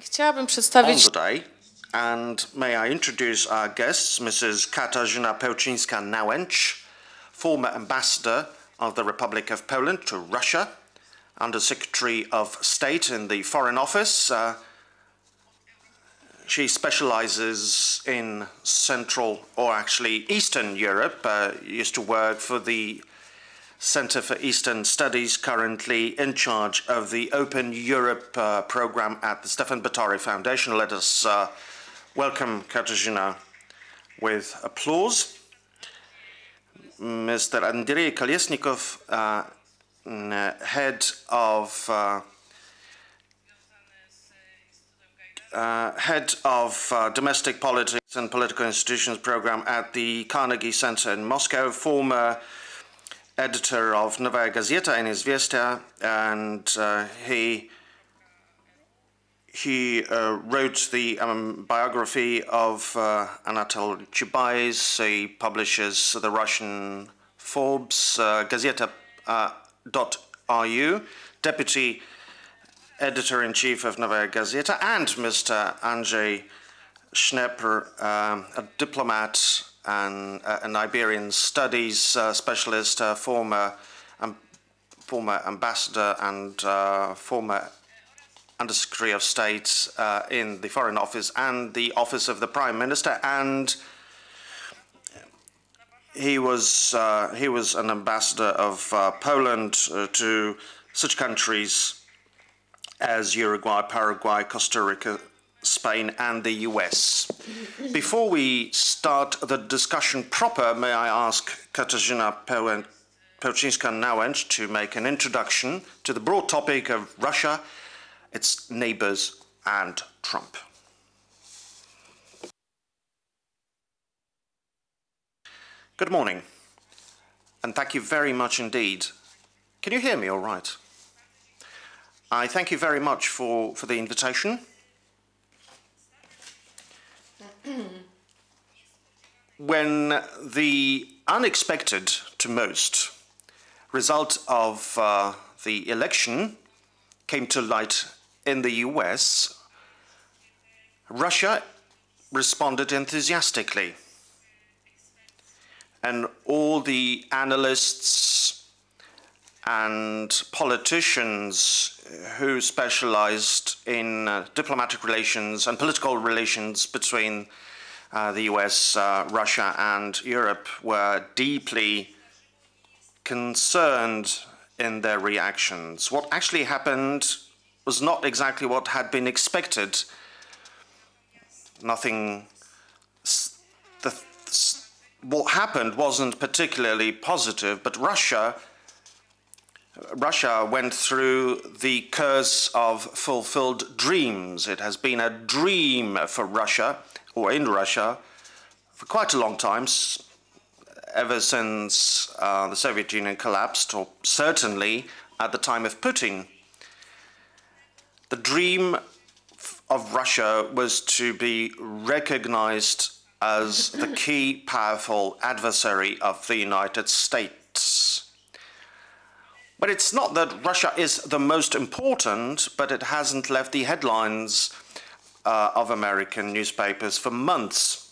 Chciałabym przedstawić... And may I introduce our guests, Mrs. Katarzyna Pełczyńska-Nałęcz, former ambassador of the Republic of Poland to Russia, Undersecretary of State in the Foreign Office. She specializes in Central, or actually Eastern Europe, used to work for the Center for Eastern Studies, currently in charge of the Open Europe program at the Stefan Batari Foundation. Let us welcome Katarzyna with applause. Mr. Andrei Kolesnikov, head of Domestic Politics and Political Institutions program at the Carnegie Center in Moscow, former editor of Novaya Gazeta in Izvestia, and he wrote the biography of Anatoly Chubais. He publishes the Russian Forbes, Gazeta.ru, deputy editor-in-chief of Novaya Gazeta, and Mr. Andrei Schnepf, a diplomat and an Iberian studies specialist, former ambassador and former Undersecretary of State in the Foreign Office and the Office of the Prime Minister, and he was an ambassador of Poland to such countries as Uruguay, Paraguay, Costa Rica, Spain, and the US. Before we start the discussion proper, may I ask Katarzyna Pełczyńska-Nałęcz to make an introduction to the broad topic of Russia, its neighbors, and Trump. Good morning, and thank you very much indeed. Can you hear me all right? I thank you very much for the invitation. When the unexpected, to most, result of the election came to light in the US, Russia responded enthusiastically. And all the analysts and politicians who specialized in diplomatic relations and political relations between the US, Russia, and Europe were deeply concerned in their reactions. What actually happened was not exactly what had been expected. What happened wasn't particularly positive, but Russia went through the curse of fulfilled dreams. It has been a dream for Russia, or in Russia, for quite a long time, ever since the Soviet Union collapsed, or certainly at the time of Putin. The dream of Russia was to be recognized as the key powerful adversary of the United States. But it's not that Russia is the most important, but it hasn't left the headlines of American newspapers for months.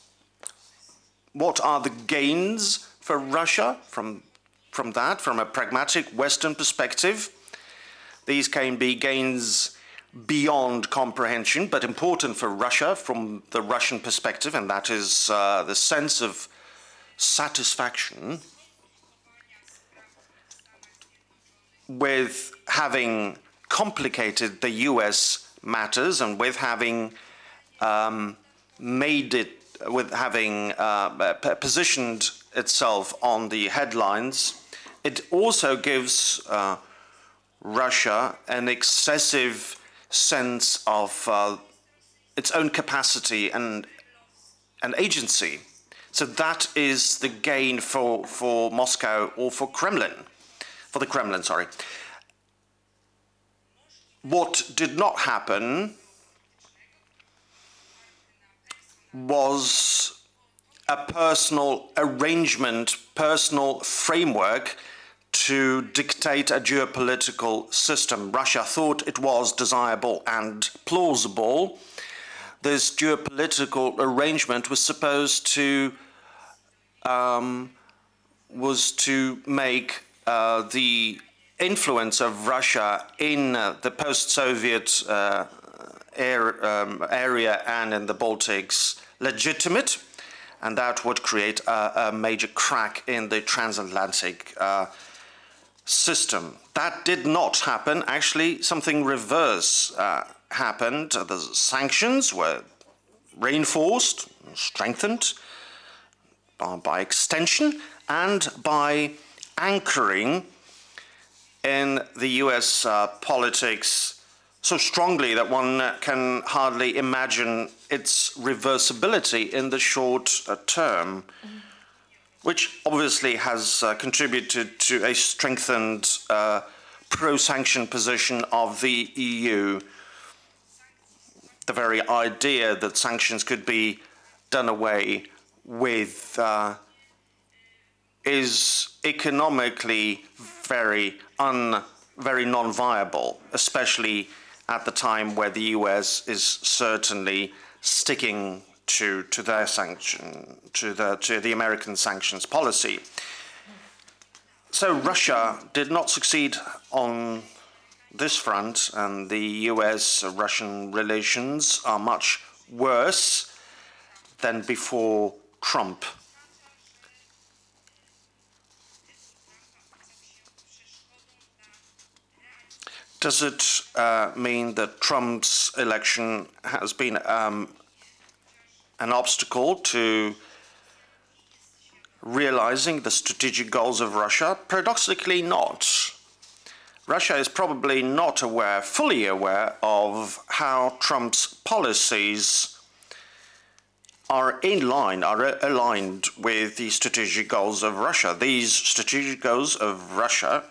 What are the gains for Russia from that, from a pragmatic Western perspective? These can be gains beyond comprehension, but important for Russia from the Russian perspective, and that is the sense of satisfaction with having complicated the US matters and with having positioned itself on the headlines. It also gives Russia an excessive sense of its own capacity and agency. So that is the gain for Moscow, or for the Kremlin. What did not happen was a personal arrangement, personal framework to dictate a geopolitical system. Russia thought it was desirable and plausible. This geopolitical arrangement was supposed to make the influence of Russia in the post-Soviet area and in the Baltics legitimate, and that would create a major crack in the transatlantic system. That did not happen. Actually, something reverse happened. The sanctions were reinforced, strengthened by extension and by anchoring in the US politics so strongly that one can hardly imagine its reversibility in the short term, which obviously has contributed to a strengthened pro-sanction position of the EU. The very idea that sanctions could be done away with is economically very non-viable, especially at the time where the US is certainly sticking to their sanction, to the American sanctions policy. So Russia did not succeed on this front, and the US-Russian relations are much worse than before Trump. Does it mean that Trump's election has been an obstacle to realizing the strategic goals of Russia? Paradoxically not. Russia is probably not aware, fully aware, of how Trump's policies are in line, are aligned with the strategic goals of Russia. These strategic goals of Russia,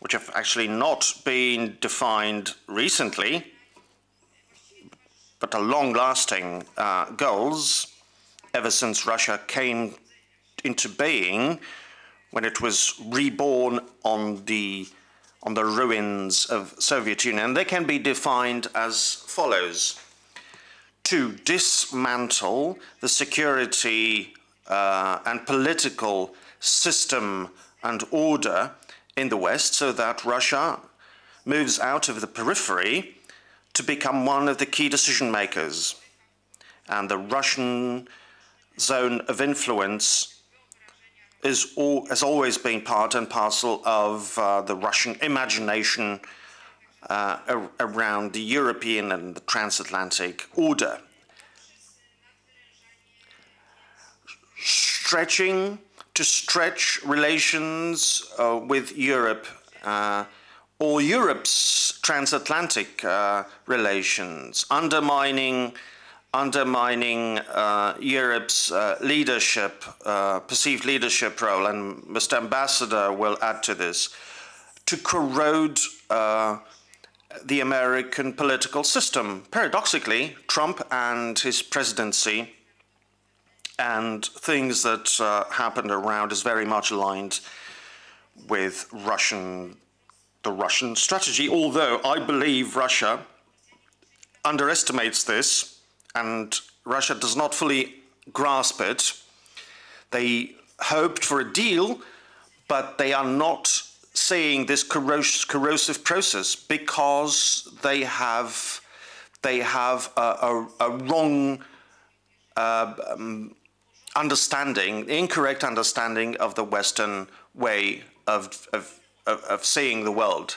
which have actually not been defined recently, but are long-lasting goals ever since Russia came into being, when it was reborn on the ruins of Soviet Union. And they can be defined as follows: to dismantle the security and political system and order in the West, so that Russia moves out of the periphery to become one of the key decision makers, and the Russian zone of influence has always been part and parcel of the Russian imagination around the European and the transatlantic order. To stretch relations with Europe, or Europe's transatlantic relations, undermining Europe's leadership, perceived leadership role, and Mr. Ambassador will add to this, to corrode the American political system. Paradoxically, Trump and his presidency and things that happened around is very much aligned with the Russian strategy, although I believe Russia underestimates this, and Russia does not fully grasp it. They hoped for a deal, but they are not seeing this corrosive process because they have a wrong understanding, incorrect understanding of the Western way of seeing the world.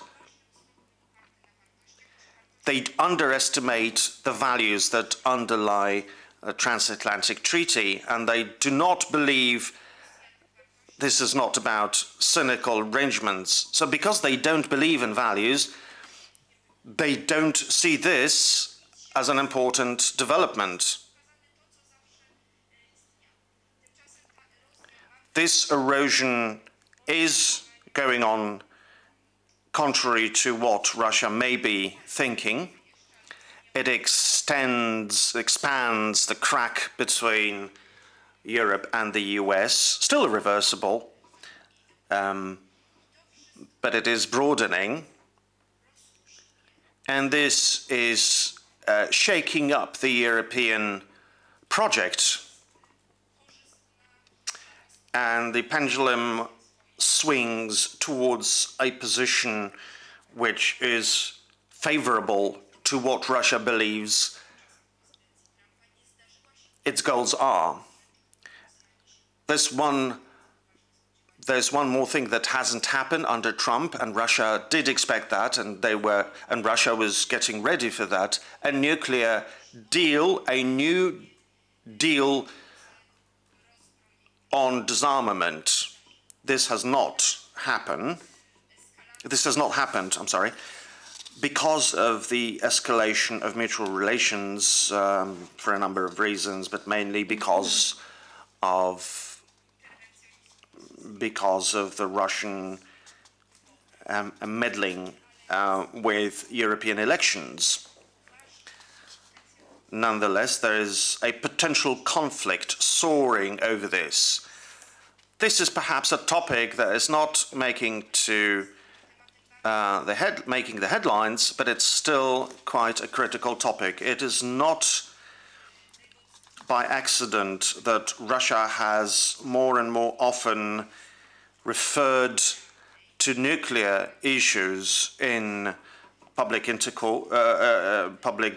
They underestimate the values that underlie a transatlantic treaty, and they do not believe this is not about cynical arrangements. So because they don't believe in values, they don't see this as an important development. This erosion is going on, contrary to what Russia may be thinking. It expands the crack between Europe and the US, still irreversible, but it is broadening. And this is shaking up the European project. And the pendulum swings towards a position which is favorable to what Russia believes its goals are. There's one more thing that hasn't happened under Trump, and Russia did expect that, and Russia was getting ready for that. A nuclear deal, a new deal on disarmament. This has not happened. This has not happened, I'm sorry, because of the escalation of mutual relations for a number of reasons, but mainly because of the Russian meddling with European elections. Nonetheless, there is a potential conflict soaring over this. This is perhaps a topic that is not making the headlines, but it's still quite a critical topic. It is not by accident that Russia has more and more often referred to nuclear issues in public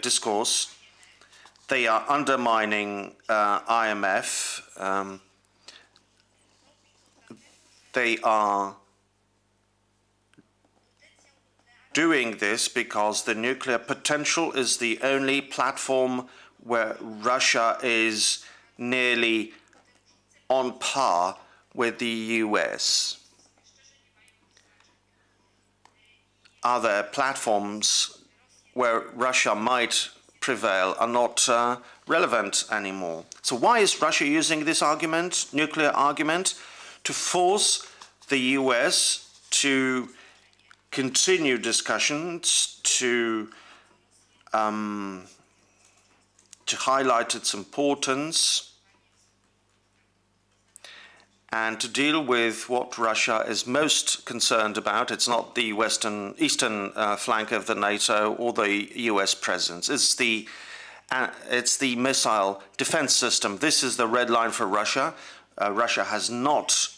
discourse. They are undermining IMF. They are doing this because the nuclear potential is the only platform where Russia is nearly on par with the US. Other platforms where Russia might prevail are not relevant anymore. So why is Russia using this argument, nuclear argument, to force the US to continue discussions, to highlight its importance, and to deal with what Russia is most concerned about? It's not the eastern flank of the NATO or the US presence. It's the missile defense system. This is the red line for Russia. Russia has not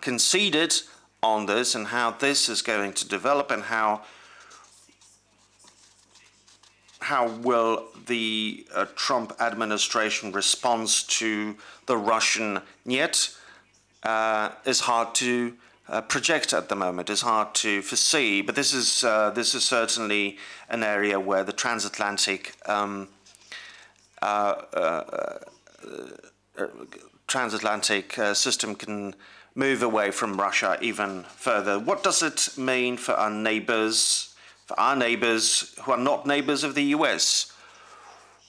conceded on this, and how this is going to develop, and how will the Trump administration response to the Russian "нет" is hard to project at the moment. It's hard to foresee. But this is certainly an area where the transatlantic system can move away from Russia even further. What does it mean for our neighbors who are not neighbors of the US?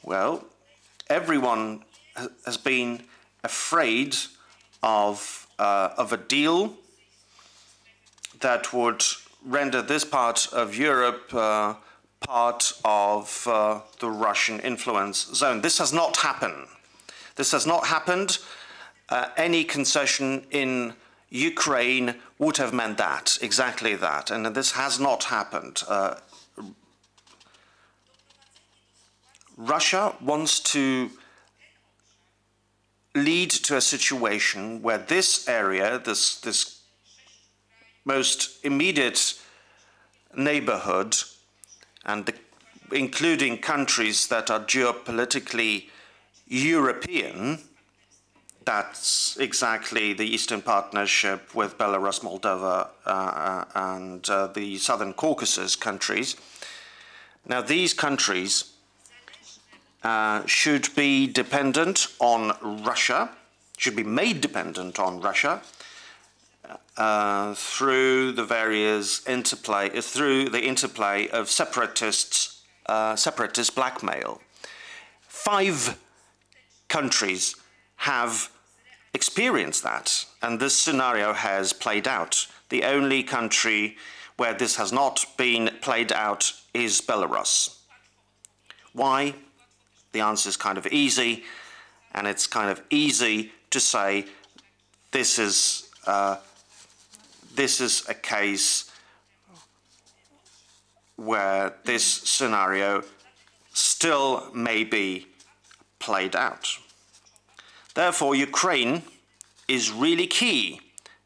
Well, everyone has been afraid of a deal that would render this part of Europe part of the Russian influence zone. This has not happened. This has not happened. Any concession in Ukraine would have meant that, exactly that, and this has not happened. Russia wants to lead to a situation where this area, this most immediate neighborhood, and including countries that are geopolitically European, that's exactly the Eastern Partnership with Belarus, Moldova, and the Southern Caucasus countries. Now, these countries should be dependent on Russia, should be made dependent on Russia through the various interplay of separatist blackmail. 5 countries have experienced that, and this scenario has played out. The only country where this has not been played out is Belarus. Why? The answer is kind of easy, and it's kind of easy to say this is a case where this scenario still may be played out. Therefore, Ukraine is really key.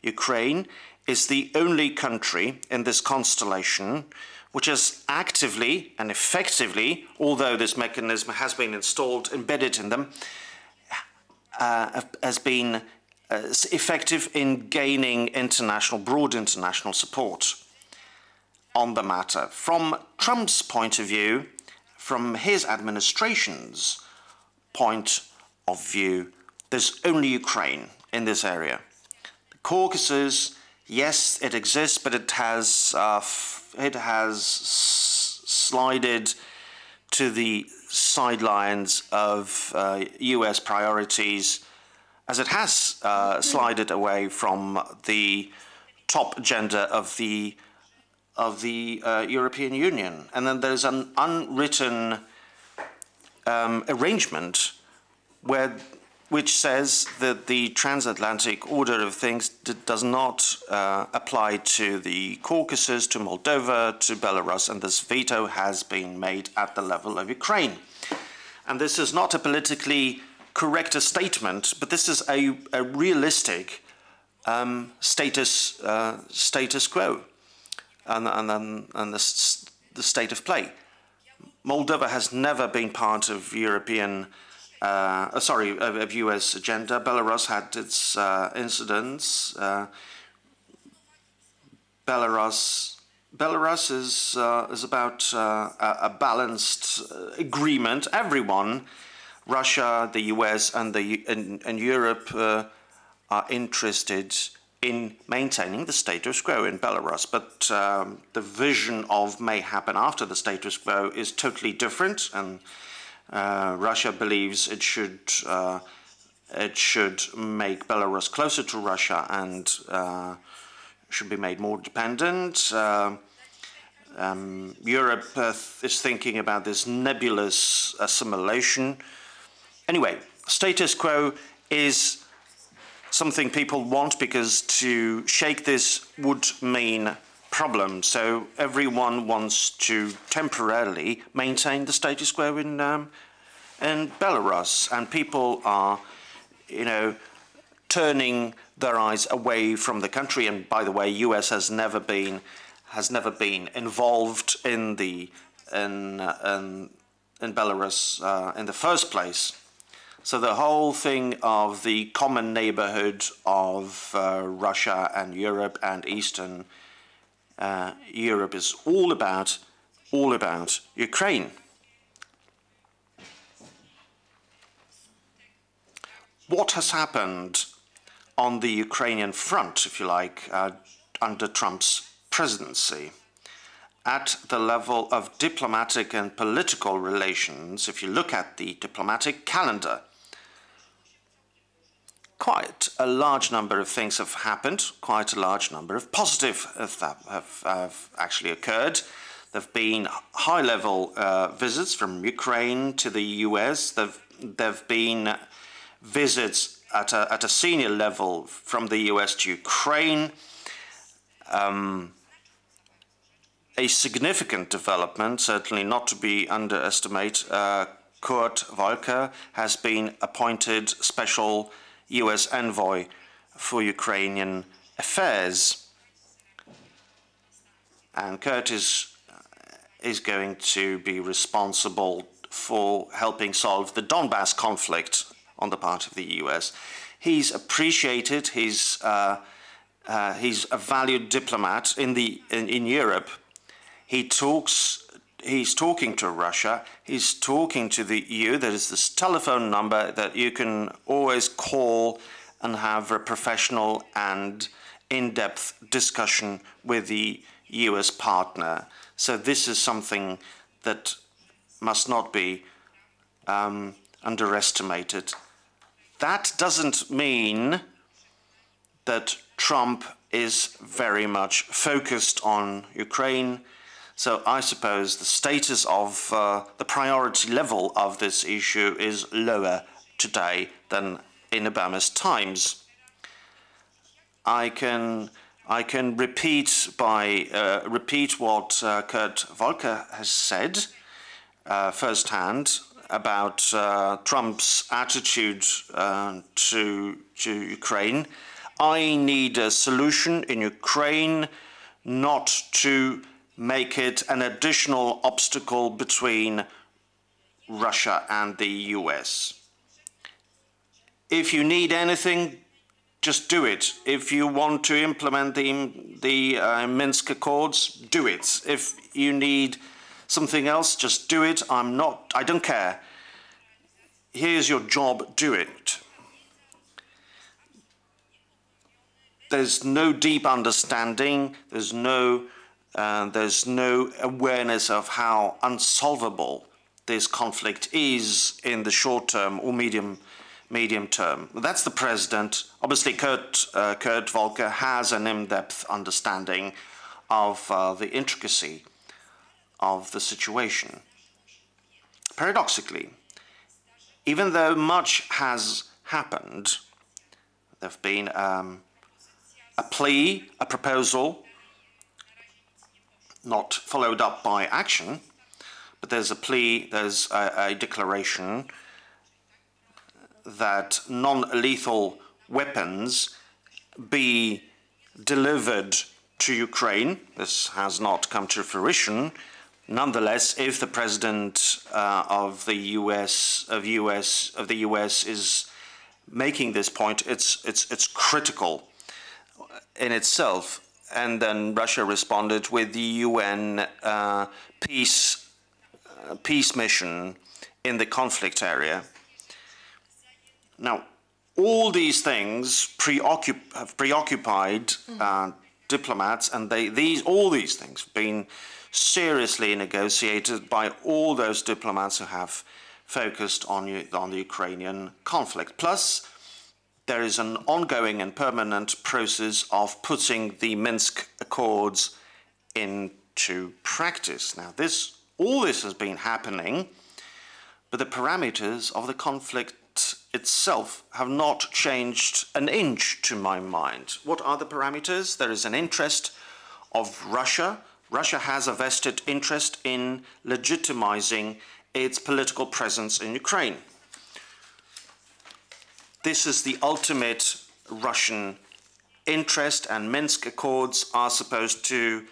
Ukraine is the only country in this constellation which has actively and effectively, although this mechanism has been installed, embedded in them, has been effective in gaining international, broad international support on the matter. From Trump's point of view, from his administration's point of view, there's only Ukraine in this area. The Caucasus, yes, it exists, but it has slided to the sidelines of US priorities, as it has slided away from the top agenda of the European Union. And then there's an unwritten arrangement which says that the transatlantic order of things does not apply to the Caucasus, to Moldova, to Belarus, and this veto has been made at the level of Ukraine. And this is not a politically correct statement, but this is a realistic status quo and the state of play. Moldova has never been part of European of US agenda. Belarus had its incidents. Belarus is about a balanced agreement. Everyone, Russia, the US, and Europe are interested in maintaining the status quo in Belarus. But the vision of may happen after the status quo is totally different, and Russia believes it should make Belarus closer to Russia and should be made more dependent. Europe is thinking about this nebulous assimilation. Anyway, status quo is something people want, because to shake this would mean problems. So everyone wants to temporarily maintain the status quo in Belarus, and people are, turning their eyes away from the country. And by the way, US has never been involved in in Belarus in the first place. So the whole thing of the common neighborhood of Russia and Europe and Eastern Europe is all about Ukraine. What has happened on the Ukrainian front, if you like, under Trump's presidency? At the level of diplomatic and political relations, if you look at the diplomatic calendar, quite a large number of things have happened, quite a large number of positive have actually occurred. There have been high-level visits from Ukraine to the US. There have been visits at a senior level from the US to Ukraine. A significant development, certainly not to be underestimated, Kurt Volker has been appointed special US envoy for Ukrainian affairs, and Kurt is going to be responsible for helping solve the Donbas conflict on the part of the US. He's appreciated. He's a valued diplomat in Europe. He's talking to Russia. He's talking to the EU. There is this telephone number that you can always call and have a professional and in-depth discussion with the US partner. So this is something that must not be underestimated. That doesn't mean that Trump is very much focused on Ukraine. So I suppose the status of the priority level of this issue is lower today than in Obama's times. I can I can repeat what Kurt Volker has said firsthand about Trump's attitude to Ukraine. I need a solution in Ukraine, not to make it an additional obstacle between Russia and the US. If you need anything, just do it. If you want to implement the Minsk Accords, do it. If you need something else, just do it. I don't care. Here's your job, do it. There's no deep understanding. There's no awareness of how unsolvable this conflict is in the short term or medium term. That's the president. Obviously, Kurt Volker has an in-depth understanding of the intricacy of the situation. Paradoxically, even though much has happened, there've been a plea, a proposal, not followed up by action, but there's a plea, there's a declaration that non-lethal weapons be delivered to Ukraine. This has not come to fruition. Nonetheless, if the president of the US is making this point, it's critical in itself. And then Russia responded with the UN peace mission in the conflict area. Now, all these things have preoccupied diplomats, and all these things have been seriously negotiated by all those diplomats who have focused on the Ukrainian conflict. Plus, there is an ongoing and permanent process of putting the Minsk Accords into practice. Now, all this has been happening, but the parameters of the conflict itself have not changed an inch to my mind. What are the parameters? There is an interest of Russia. Russia has a vested interest in legitimizing its political presence in Ukraine. This is the ultimate Russian interest, and Minsk Accords are supposed to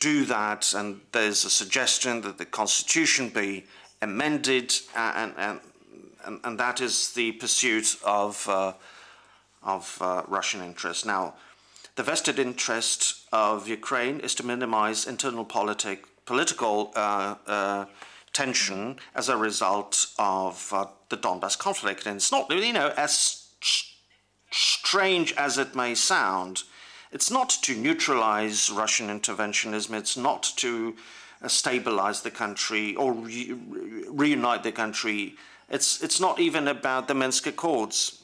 do that, and there's a suggestion that the constitution be amended, and that is the pursuit of Russian interest. Now, the vested interest of Ukraine is to minimize internal political tension as a result of the Donbas conflict. And it's not, as strange as it may sound, it's not to neutralize Russian interventionism, it's not to stabilize the country or reunite the country. It's not even about the Minsk Accords.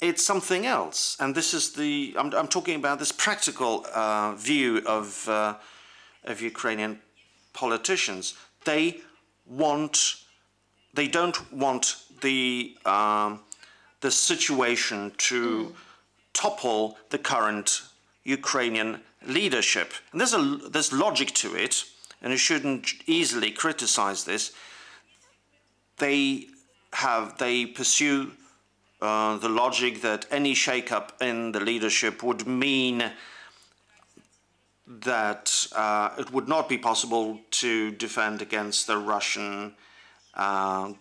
It's something else, and this is I'm talking about this practical view of Ukrainian politicians. They don't want the situation to topple the current Ukrainian leadership, and there's logic to it, and you shouldn't easily criticize this. They pursue the logic that any shake-up in the leadership would mean that it would not be possible to defend against the Russian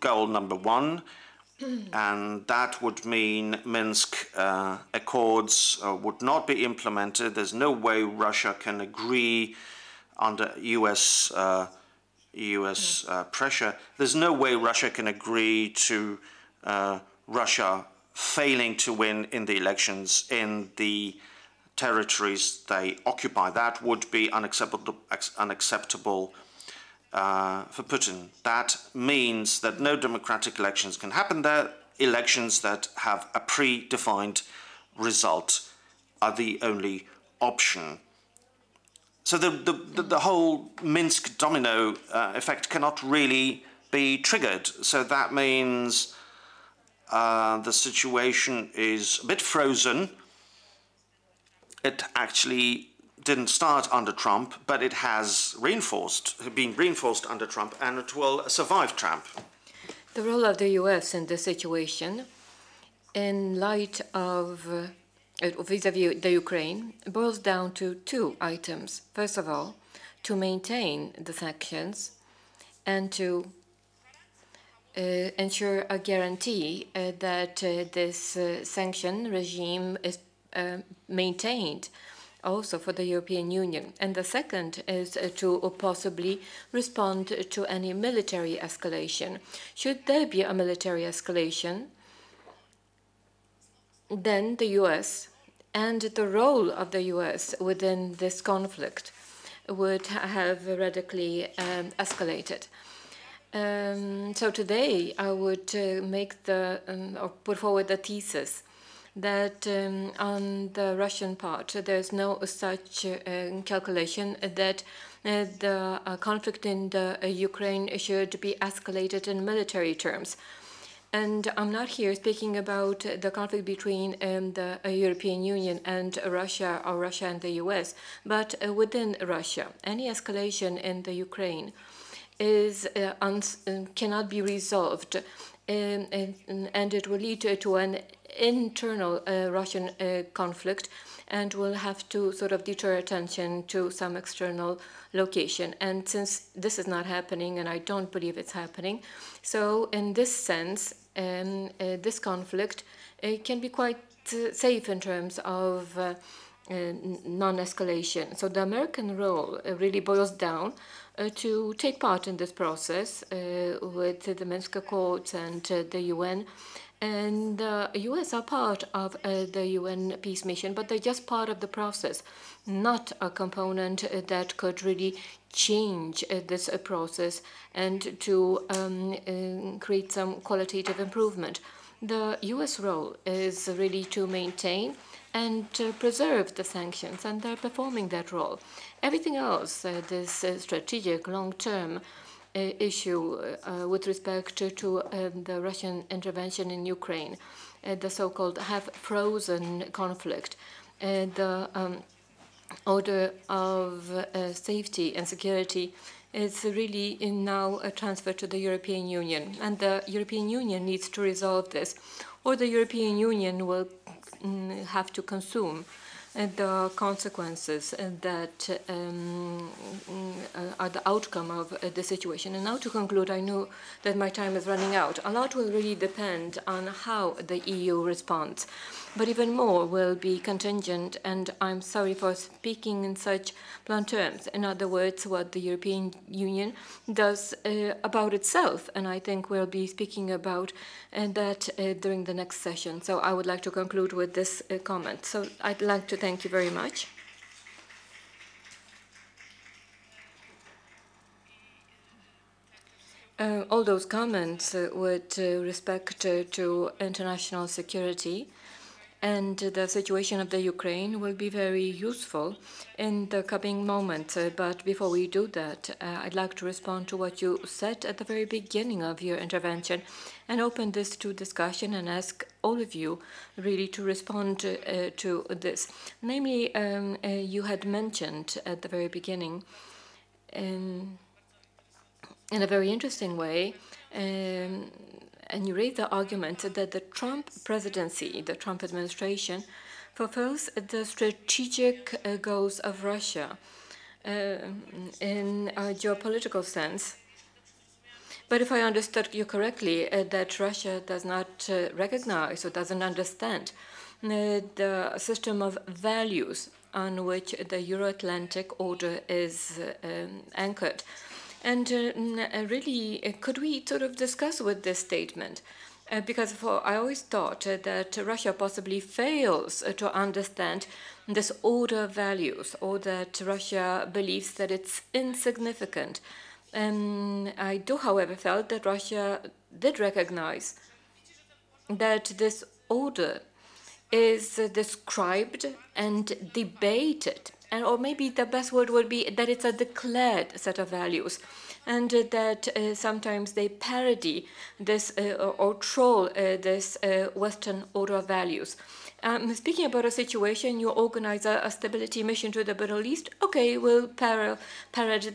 goal number one, and that would mean Minsk Accords would not be implemented. There's no way Russia can agree under US pressure. There's no way Russia can agree to Russia failing to win in the elections in the territories they occupy. That would be unacceptable for Putin. That means that no democratic elections can happen there. Elections that have a predefined result are the only option. So the whole Minsk domino effect cannot really be triggered. So that means the situation is a bit frozen, It actually didn't start under Trump, but it has been reinforced under Trump, and it will survive Trump. The role of the U.S. in this situation, in light of vis-à-vis the Ukraine, boils down to two items. First of all, to maintain the sanctions and to ensure a guarantee that this sanction regime is maintained also for the European Union. And the second is to possibly respond to any military escalation. Should there be a military escalation, then the U.S. and the role of the U.S. within this conflict would have radically escalated. So today I would put forward the thesis that on the Russian part, there's no such calculation that the conflict in the Ukraine should be escalated in military terms. And I'm not here speaking about the conflict between the European Union and Russia, or Russia and the US, but within Russia. Any escalation in the Ukraine is cannot be resolved, and it will lead to an internal Russian conflict, and will have to sort of deter attention to some external location. And since this is not happening, and I don't believe it's happening, so in this sense, this conflict can be quite safe in terms of non-escalation. So the American role really boils down to take part in this process with the Minsk Accords and the UN. And the U.S. are part of the UN peace mission, but they're just part of the process, not a component that could really change this process and to create some qualitative improvement. The U.S. role is really to maintain and preserve the sanctions, and they're performing that role. Everything else, this strategic, long-term issue with respect to the Russian intervention in Ukraine, the so-called half-frozen conflict, the order of safety and security is really now a transfer to the European Union, and the European Union needs to resolve this, or the European Union will have to consume the consequences that are the outcome of the situation. And now to conclude, I know that my time is running out. A lot will really depend on how the EU responds, but even more will be contingent, and I'm sorry for speaking in such blunt terms. In other words, what the European Union does about itself, and I think we'll be speaking about that during the next session. So I would like to conclude with this comment. So I'd like to thank you very much. All those comments with respect to international security and the situation of the Ukraine will be very useful in the coming moments. But before we do that, I'd like to respond to what you said at the very beginning of your intervention and open this to discussion and ask all of you really to respond to this. Namely, you had mentioned at the very beginning, in a very interesting way, and you raised the argument that the Trump presidency, the Trump administration, fulfills the strategic goals of Russia in a geopolitical sense. But if I understood you correctly, that Russia does not recognize or doesn't understand the system of values on which the Euro-Atlantic order is anchored. And really, could we sort of discuss with this statement? Because I always thought that Russia possibly fails to understand this order of values, or that Russia believes that it's insignificant. I do, however, felt that Russia did recognize that this order is described and debated. Or maybe the best word would be that it's a declared set of values and that sometimes they parody this or troll this Western order of values. Speaking about a situation, you organize a stability mission to the Middle East. Okay, we'll parrot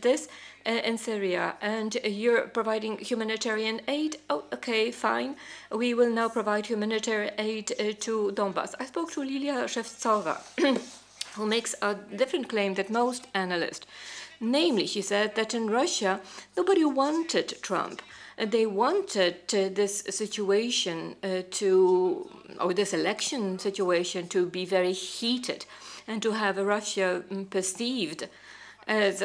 this in Syria. And you're providing humanitarian aid. Oh, okay, fine. We will now provide humanitarian aid to Donbas. I spoke to Lilia Shevtsova, who makes a different claim than most analysts. Namely, she said that in Russia, nobody wanted Trump. They wanted this situation or this election situation to be very heated and to have Russia perceived as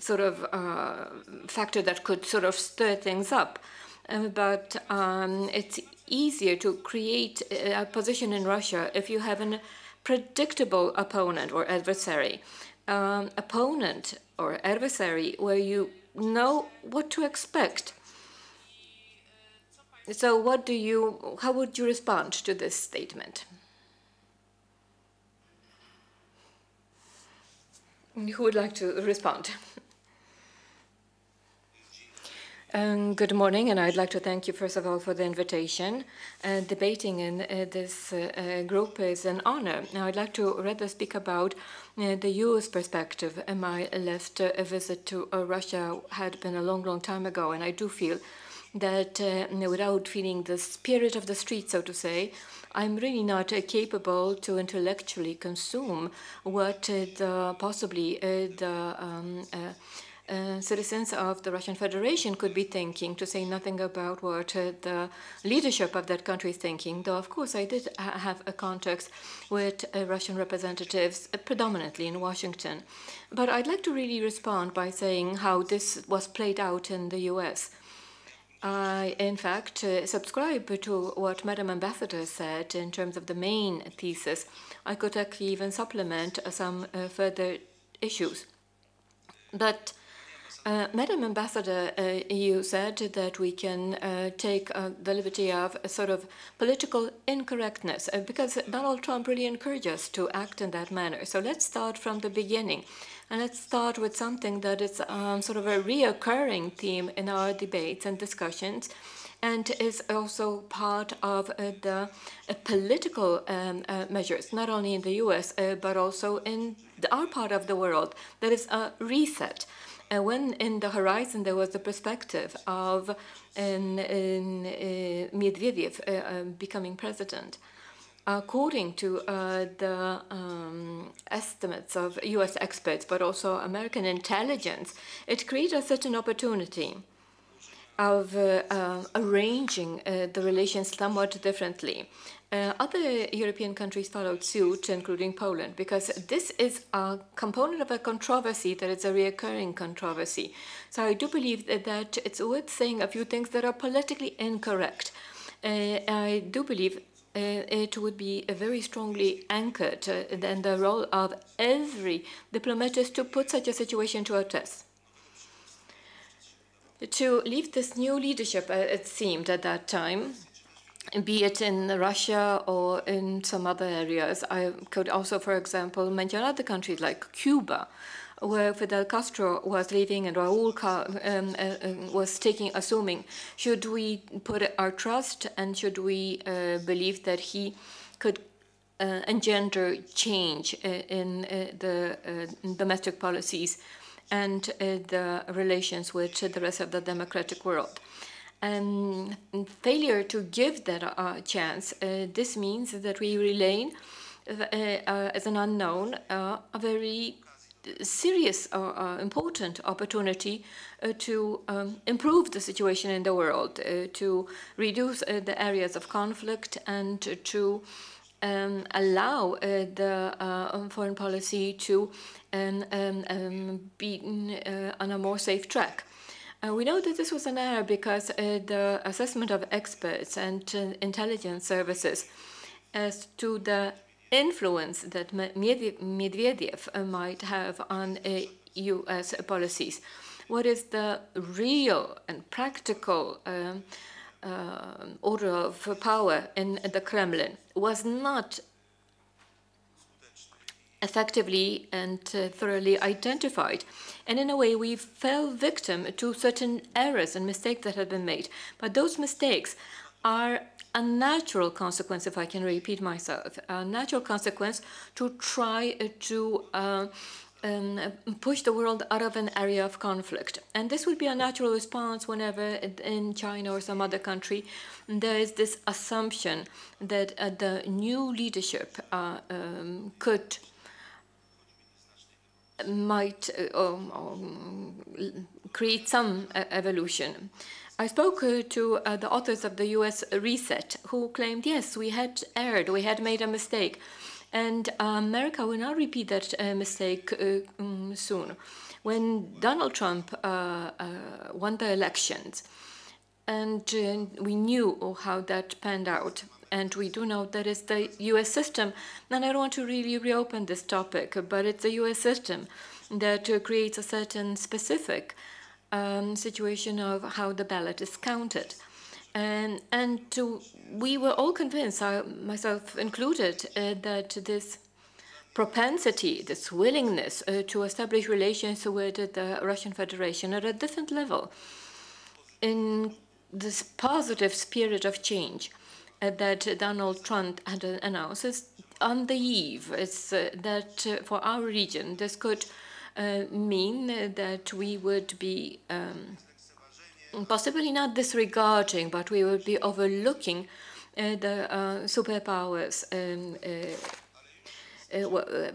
sort of factor that could sort of stir things up. But it's easier to create a position in Russia if you have a predictable opponent or adversary. Opponent or adversary where you know what to expect. So what do you, how would you respond to this statement? Who would like to respond? Good morning, and I'd like to thank you, first of all, for the invitation. Debating in this group is an honor. Now, I'd like to rather speak about the U.S. perspective. My last visit to Russia had been a long, long time ago, and I do feel that without feeling the spirit of the street, so to say, I'm really not capable to intellectually consume what the citizens of the Russian Federation could be thinking, to say nothing about what the leadership of that country is thinking. Though, of course, I did have a contact with Russian representatives, predominantly in Washington. But I'd like to really respond by saying how this was played out in the U.S. I, in fact, subscribe to what Madam Ambassador said in terms of the main thesis. I could actually even supplement some further issues. But Madam Ambassador, you said that we can take the liberty of a sort of political incorrectness, because Donald Trump really encouraged us to act in that manner. So let's start from the beginning, and let's start with something that is sort of a reoccurring theme in our debates and discussions, and is also part of the political measures, not only in the US, but also in our part of the world. That is a reset. When in the horizon there was the perspective of Medvedev becoming president, according to the estimates of US experts, but also American intelligence, it created a certain opportunity of arranging the relations somewhat differently. Other European countries followed suit, including Poland, because this is a component of a controversy that is a reoccurring controversy. So I do believe that it's worth saying a few things that are politically incorrect. I do believe it would be very strongly anchored in the role of every diplomat is to put such a situation to a test. To leave this new leadership, it seemed at that time, be it in Russia or in some other areas. I could also, for example, mention other countries like Cuba, where Fidel Castro was leaving and Raúl was assuming. Should we put our trust, and should we believe that he could engender change in the domestic policies and the relations with the rest of the democratic world? And failure to give that a chance, this means that we remain as an unknown, a very serious or important opportunity to improve the situation in the world, to reduce the areas of conflict, and to allow the foreign policy to be on a more safe track. We know that this was an error because the assessment of experts and intelligence services as to the influence that Medvedev might have on U.S. policies. What is the real and practical order of power in the Kremlin was not effectively and thoroughly identified. And in a way, we fell victim to certain errors and mistakes that have been made. But those mistakes are a natural consequence, if I can repeat myself, a natural consequence to try to push the world out of an area of conflict. And this would be a natural response whenever in China or some other country there is this assumption that the new leadership might create some evolution. I spoke to the authors of the US Reset, who claimed, yes, we had erred, we had made a mistake. And America will not repeat that mistake soon. When Donald Trump won the elections, and we knew how that panned out, and we do know that it's the US system, and I don't want to really reopen this topic, but it's the US system that creates a certain specific situation of how the ballot is counted. And we were all convinced, myself included, that this propensity, this willingness to establish relations with the Russian Federation at a different level, in this positive spirit of change that Donald Trump had announced, is on the eve. It's that for our region, this could mean that we would be possibly not disregarding, but we would be overlooking the superpowers.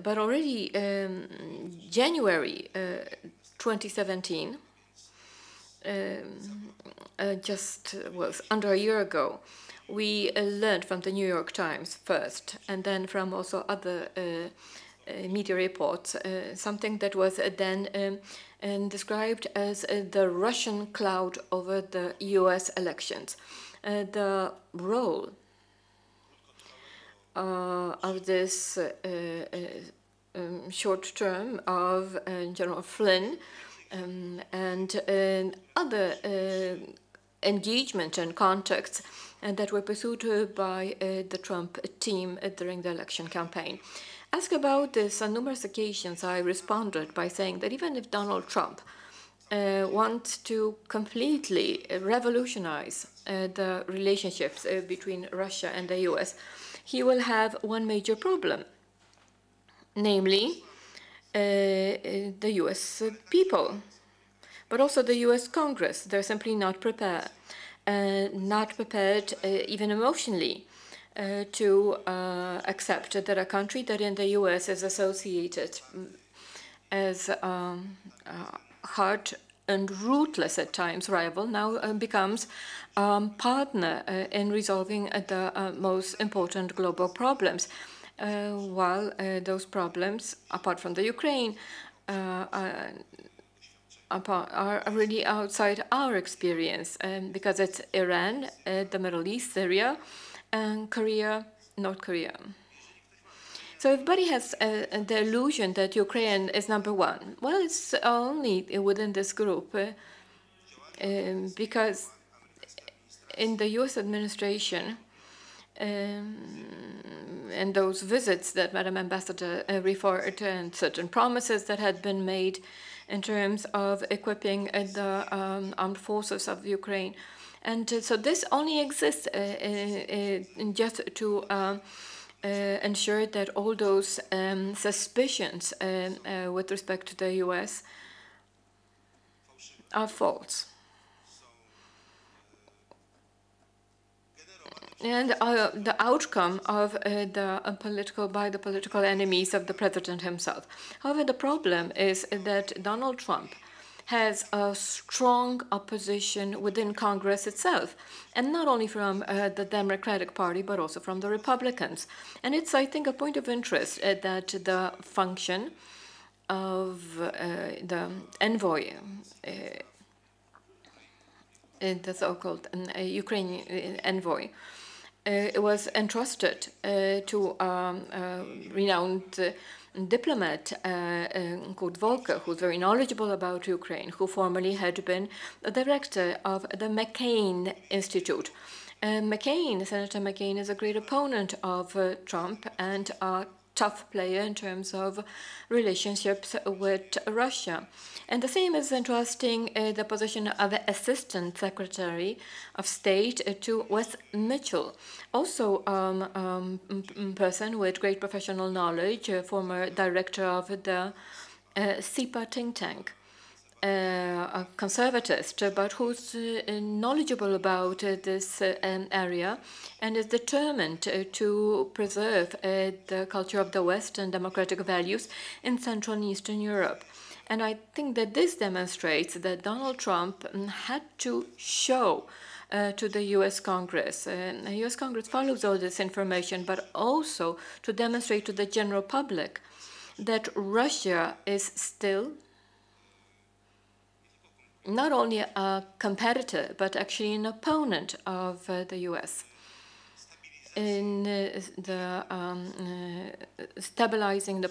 But already January 2017, just was under a year ago, we learned from the New York Times first, and then from also other media reports, something that was then described as the Russian cloud over the US elections. The role of this short term of General Flynn and other engagement and contacts that were pursued by the Trump team during the election campaign. Asked about this on numerous occasions, I responded by saying that even if Donald Trump wants to completely revolutionize the relationships between Russia and the US, he will have one major problem, namely the US people, but also the US Congress. They're simply not prepared, even emotionally, to accept that a country that in the US is associated as hard and ruthless at times rival now becomes a partner in resolving the most important global problems, while those problems, apart from the Ukraine, are really outside our experience, because it's Iran, the Middle East, Syria, and Korea, North Korea. So everybody has the illusion that Ukraine is number one. Well, it's only within this group, because in the US administration, and those visits that Madam Ambassador referred to, and certain promises that had been made in terms of equipping the armed forces of Ukraine. And so this only exists just to ensure that all those suspicions with respect to the US are false. And the outcome of the political enemies of the president himself. However, the problem is that Donald Trump has a strong opposition within Congress itself, and not only from the Democratic Party, but also from the Republicans. And it's, I think, a point of interest that the function of the envoy in the so-called Ukrainian envoy was entrusted to renowned diplomat Kurt Volker, who's very knowledgeable about Ukraine, who formerly had been the director of the McCain Institute. Senator McCain is a great opponent of Trump and a tough player in terms of relationships with Russia. And the same is interesting the position of Assistant Secretary of State to Wes Mitchell, also person with great professional knowledge, former director of the CEPA think tank. A conservatist, but who's knowledgeable about this area and is determined to preserve the culture of the West and democratic values in Central and Eastern Europe. And I think that this demonstrates that Donald Trump had to show to the U.S. Congress. The U.S. Congress follows all this information, but also to demonstrate to the general public that Russia is still not only a competitor, but actually an opponent of the U.S. in the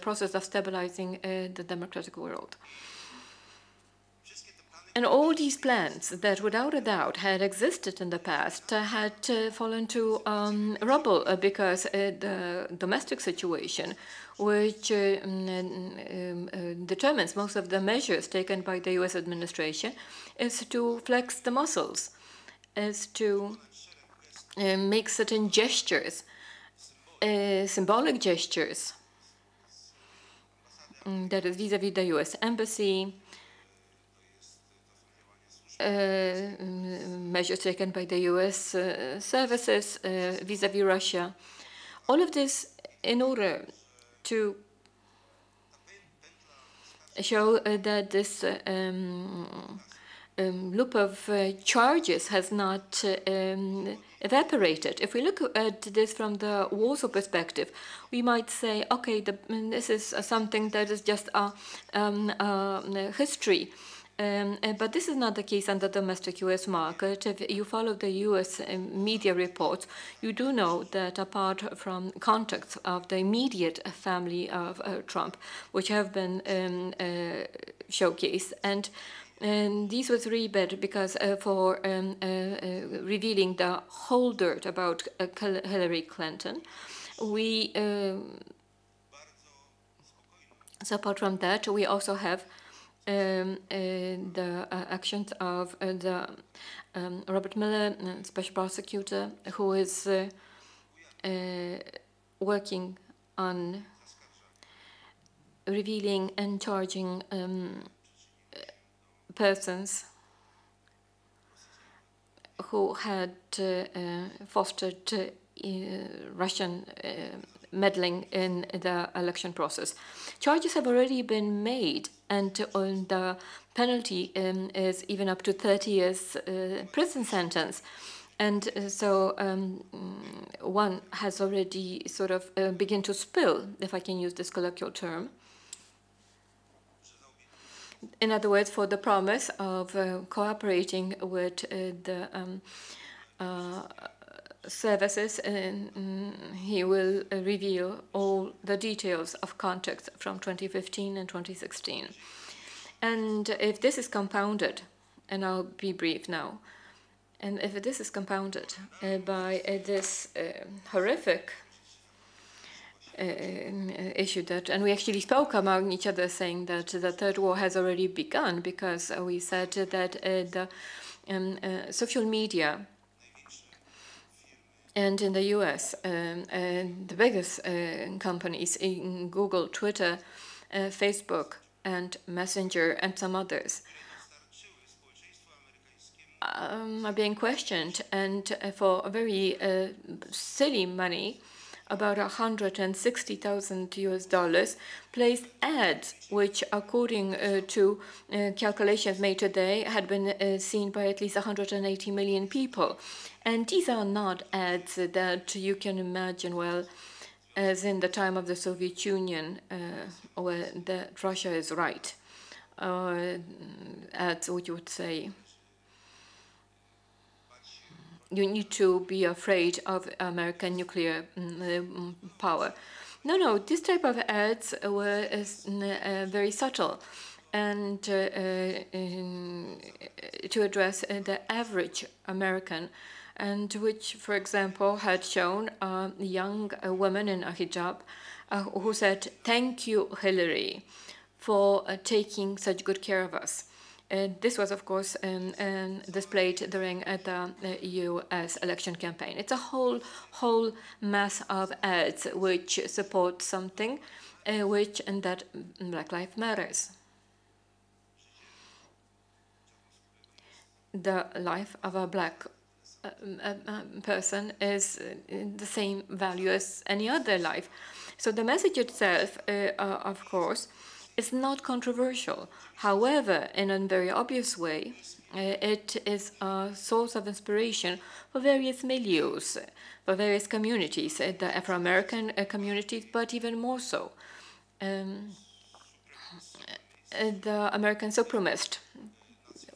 process of stabilizing the democratic world. And all these plans that, without a doubt, had existed in the past had fallen to rubble because the domestic situation, which determines most of the measures taken by the U.S. administration, is to flex the muscles, is to make certain gestures, symbolic gestures, that is vis-à-vis the U.S. embassy, measures taken by the U.S. services vis-à-vis Russia. All of this in order to show that this loop of charges has not evaporated. If we look at this from the Warsaw perspective, we might say, okay, this is something that is just a history. But this is not the case on the domestic U.S. market. If you follow the U.S. media reports, you do know that apart from contacts of the immediate family of Trump, which have been showcased, and these were rebid because for revealing the whole dirt about Hillary Clinton, we so apart from that, we also have the actions of the Robert Mueller, special prosecutor, who is working on revealing and charging persons who had fostered Russian meddling in the election process. Charges have already been made, and the penalty is even up to 30 years prison sentence. And so one has already sort of begun to spill, if I can use this colloquial term. In other words, for the promise of cooperating with the services, and he will reveal all the details of contacts from 2015 and 2016. And if this is compounded, and I'll be brief now, and if this is compounded by this horrific issue that, and we actually spoke among each other saying that the third war has already begun, because we said that the social media and in the U.S., the biggest companies in Google, Twitter, Facebook, and Messenger, and some others are being questioned, and for a very silly money, about $160,000 placed ads, which according to calculations made today had been seen by at least 180 million people. And these are not ads that you can imagine, well, as in the time of the Soviet Union, where Russia is right, ads which would say, you need to be afraid of American nuclear power. No, this type of ads were very subtle and to address the average American and which, for example, had shown a young woman in a hijab who said, "Thank you, Hillary, for taking such good care of us." This was, of course, displayed during the U.S. election campaign. It's a whole mass of ads which support something, and that Black Lives Matters. The life of a black person is the same value as any other life. So the message itself, of course, is not controversial. However, in a very obvious way, it is a source of inspiration for various milieus, for various communities, the Afro-American communities, but even more so, the American supremacist,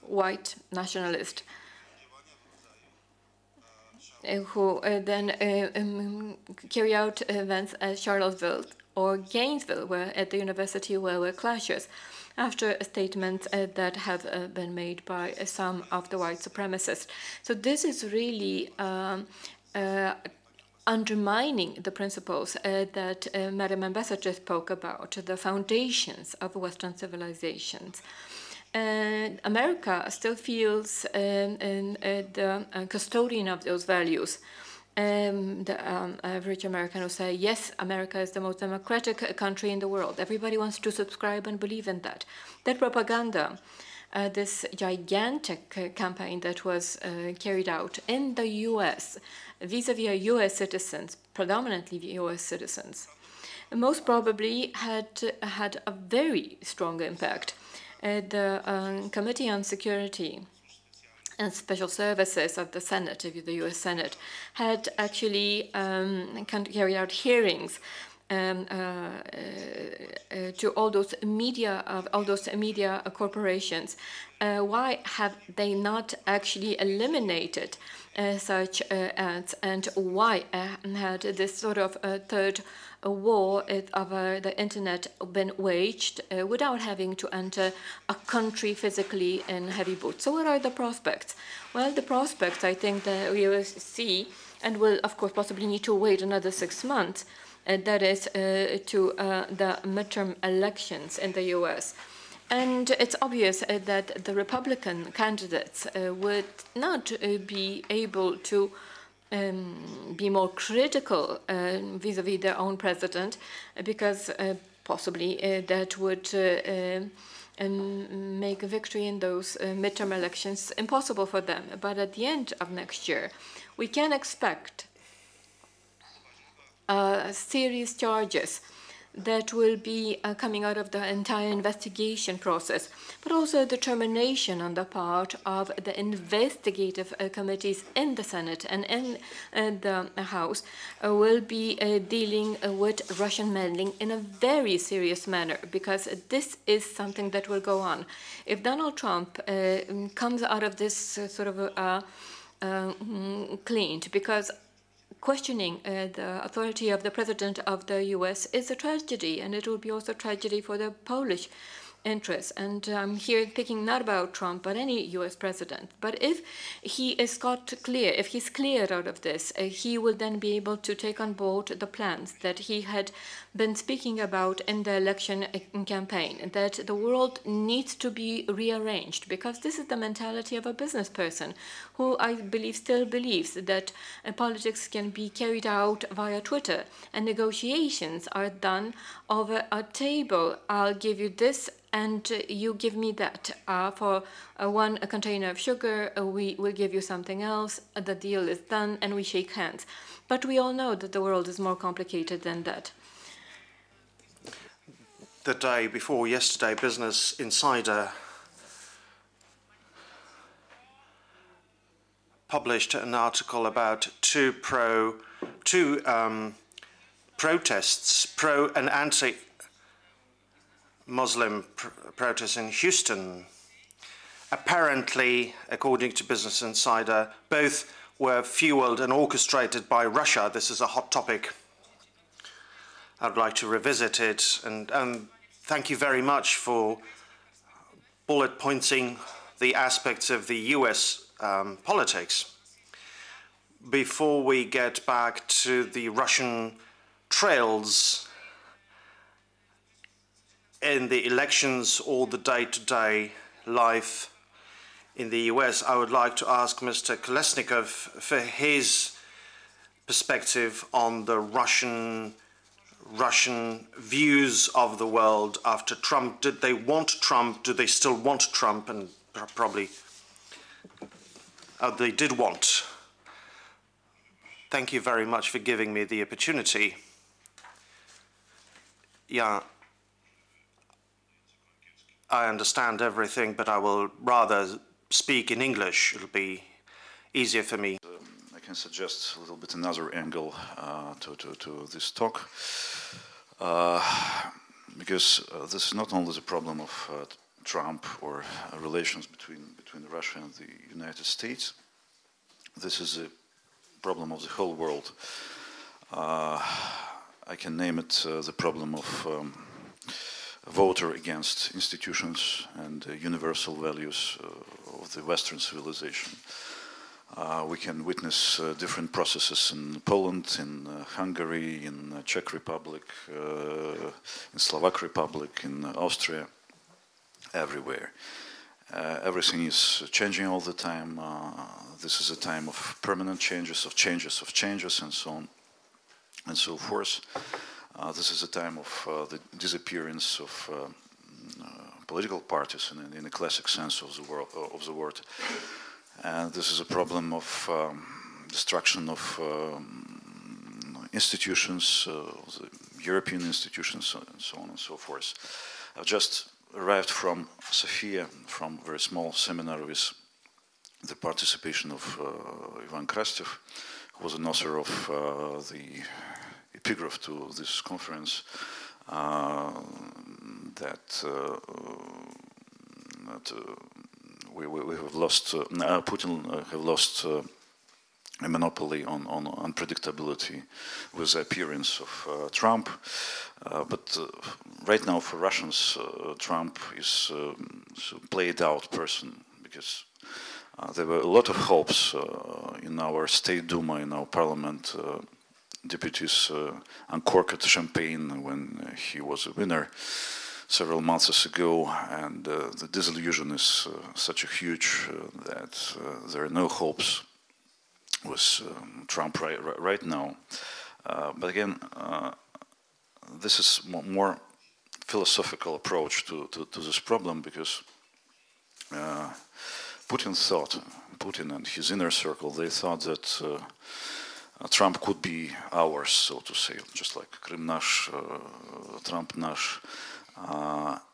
white nationalist, who then carry out events at Charlottesville or Gainesville, where at the university where were clashes, after statements that have been made by some of the white supremacists. So this is really undermining the principles that Madam Ambassador spoke about, the foundations of Western civilizations. America still feels the custodian of those values. The average American will say, yes, America is the most democratic country in the world. Everybody wants to subscribe and believe in that. That propaganda, this gigantic campaign that was carried out in the U.S., vis-à-vis U.S. citizens, predominantly U.S. citizens, most probably had a very strong impact. The Committee on Security and Special Services of the Senate, the U.S. Senate, had actually carried out hearings to all those media corporations. Why have they not actually eliminated such ads, and why had this sort of third war of the internet been waged without having to enter a country physically in heavy boots? So what are the prospects? Well, the prospects, I think, that we will see, and will of course possibly need to wait another 6 months, that is to the midterm elections in the US. And it's obvious that the Republican candidates would not be able to be more critical vis-à-vis their own president, because possibly that would make victory in those midterm elections impossible for them. But at the end of next year, we can expect serious charges that will be coming out of the entire investigation process, but also determination on the part of the investigative committees in the Senate and in the House will be dealing with Russian meddling in a very serious manner, because this is something that will go on. If Donald Trump comes out of this sort of cleaned, because questioning the authority of the president of the U.S. is a tragedy, and it will be also a tragedy for the Polish interests. And I'm here thinking not about Trump, but any U.S. president. But if he is got clear, if he's cleared out of this, he will then be able to take on board the plans that he had been speaking about in the election campaign, that the world needs to be rearranged, because this is the mentality of a business person who, I believe, still believes that politics can be carried out via Twitter, and negotiations are done over a table. I'll give you this and you give me that. For one container of sugar, we will give you something else. The deal is done and we shake hands. But we all know that the world is more complicated than that. The day before yesterday, Business Insider published an article about two protests, pro and anti Muslim protests in Houston. Apparently, according to Business Insider, both were fueled and orchestrated by Russia. This is a hot topic. I'd like to revisit it, and thank you very much for bullet pointing the aspects of the US politics. before we get back to the Russian trails in the elections or the day-to-day life in the US, I would like to ask Mr. Kolesnikov for his perspective on the Russian views of the world after Trump. Did they want Trump? Do they still want Trump? And probably they did want. Thank you very much for giving me the opportunity. Yeah, I understand everything, but I will rather speak in English. It'll be easier for me. I can suggest a little bit another angle to this talk, because this is not only the problem of Trump or relations between Russia and the United States. This is a problem of the whole world. I can name it the problem of voter against institutions and universal values of the Western civilization. We can witness different processes in Poland, in Hungary, in Czech Republic, in Slovak Republic, in Austria, everywhere. Everything is changing all the time. This is a time of permanent changes, of changes, of changes, and so on and so forth. This is a time of the disappearance of political parties in the classic sense of the word. And this is a problem of destruction of institutions, the European institutions, and so on and so forth. I've just arrived from Sofia, from a very small seminar with the participation of Ivan Krastev, who was an author of the epigraph to this conference that we have lost, Putin have lost a monopoly on unpredictability with the appearance of Trump. But right now for Russians, Trump is a played out person, because there were a lot of hopes in our State Duma, in our parliament. Deputies uncorked champagne when he was a winner several months ago, and the disillusion is such a huge that there are no hopes with Trump right now. But again, this is more philosophical approach to this problem, because Putin and his inner circle, they thought that Trump could be ours, so to say, just like Krym Nash, Trump Nash.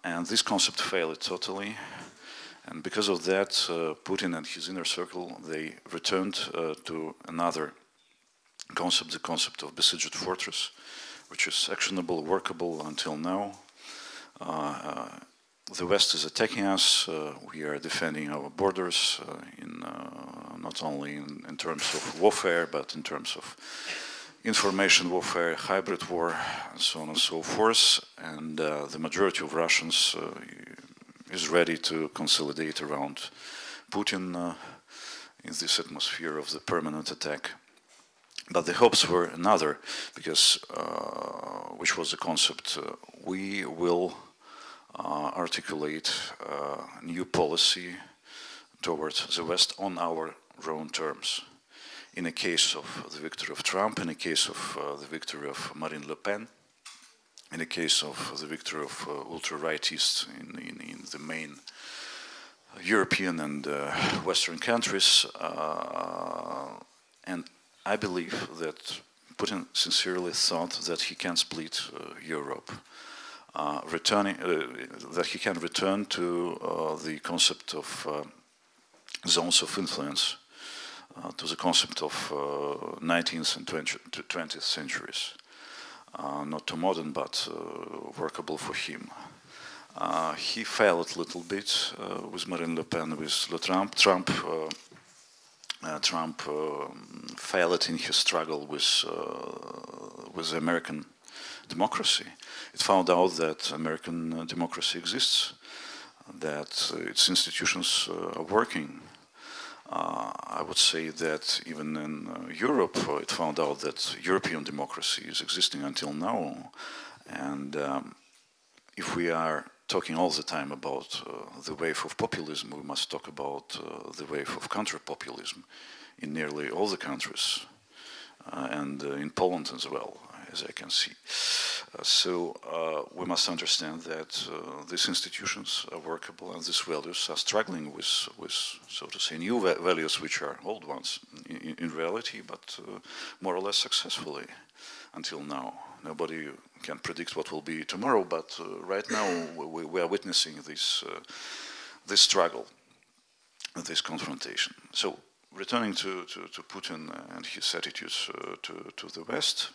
And this concept failed totally. And because of that, Putin and his inner circle, they returned to another concept, the concept of besieged fortress, which is actionable, workable until now. The West is attacking us. We are defending our borders in not only in terms of warfare, but in terms of information warfare, hybrid war, and so on and so forth. And the majority of Russians is ready to consolidate around Putin in this atmosphere of the permanent attack. But the hopes were another, because which was the concept we will articulate new policy towards the West on our own terms. In the case of the victory of Trump, in the case of the victory of Marine Le Pen, in the case of the victory of ultra-rightists in the main European and Western countries. And I believe that Putin sincerely thought that he can split Europe. That he can return to the concept of zones of influence, to the concept of 19th and 20th centuries, not too modern, but workable for him. He failed a little bit with Marine Le Pen, with Trump failed in his struggle with the American democracy. It found out that American democracy exists, that its institutions are working, I would say that even in Europe, it found out that European democracy is existing until now. And if we are talking all the time about the wave of populism, we must talk about the wave of counter-populism in nearly all the countries, and in Poland as well, as I can see. So we must understand that these institutions are workable and these values are struggling with so to say, new values which are old ones in reality, but more or less successfully until now. Nobody can predict what will be tomorrow, but right now we are witnessing this struggle, this confrontation. So returning to Putin and his attitudes to the West,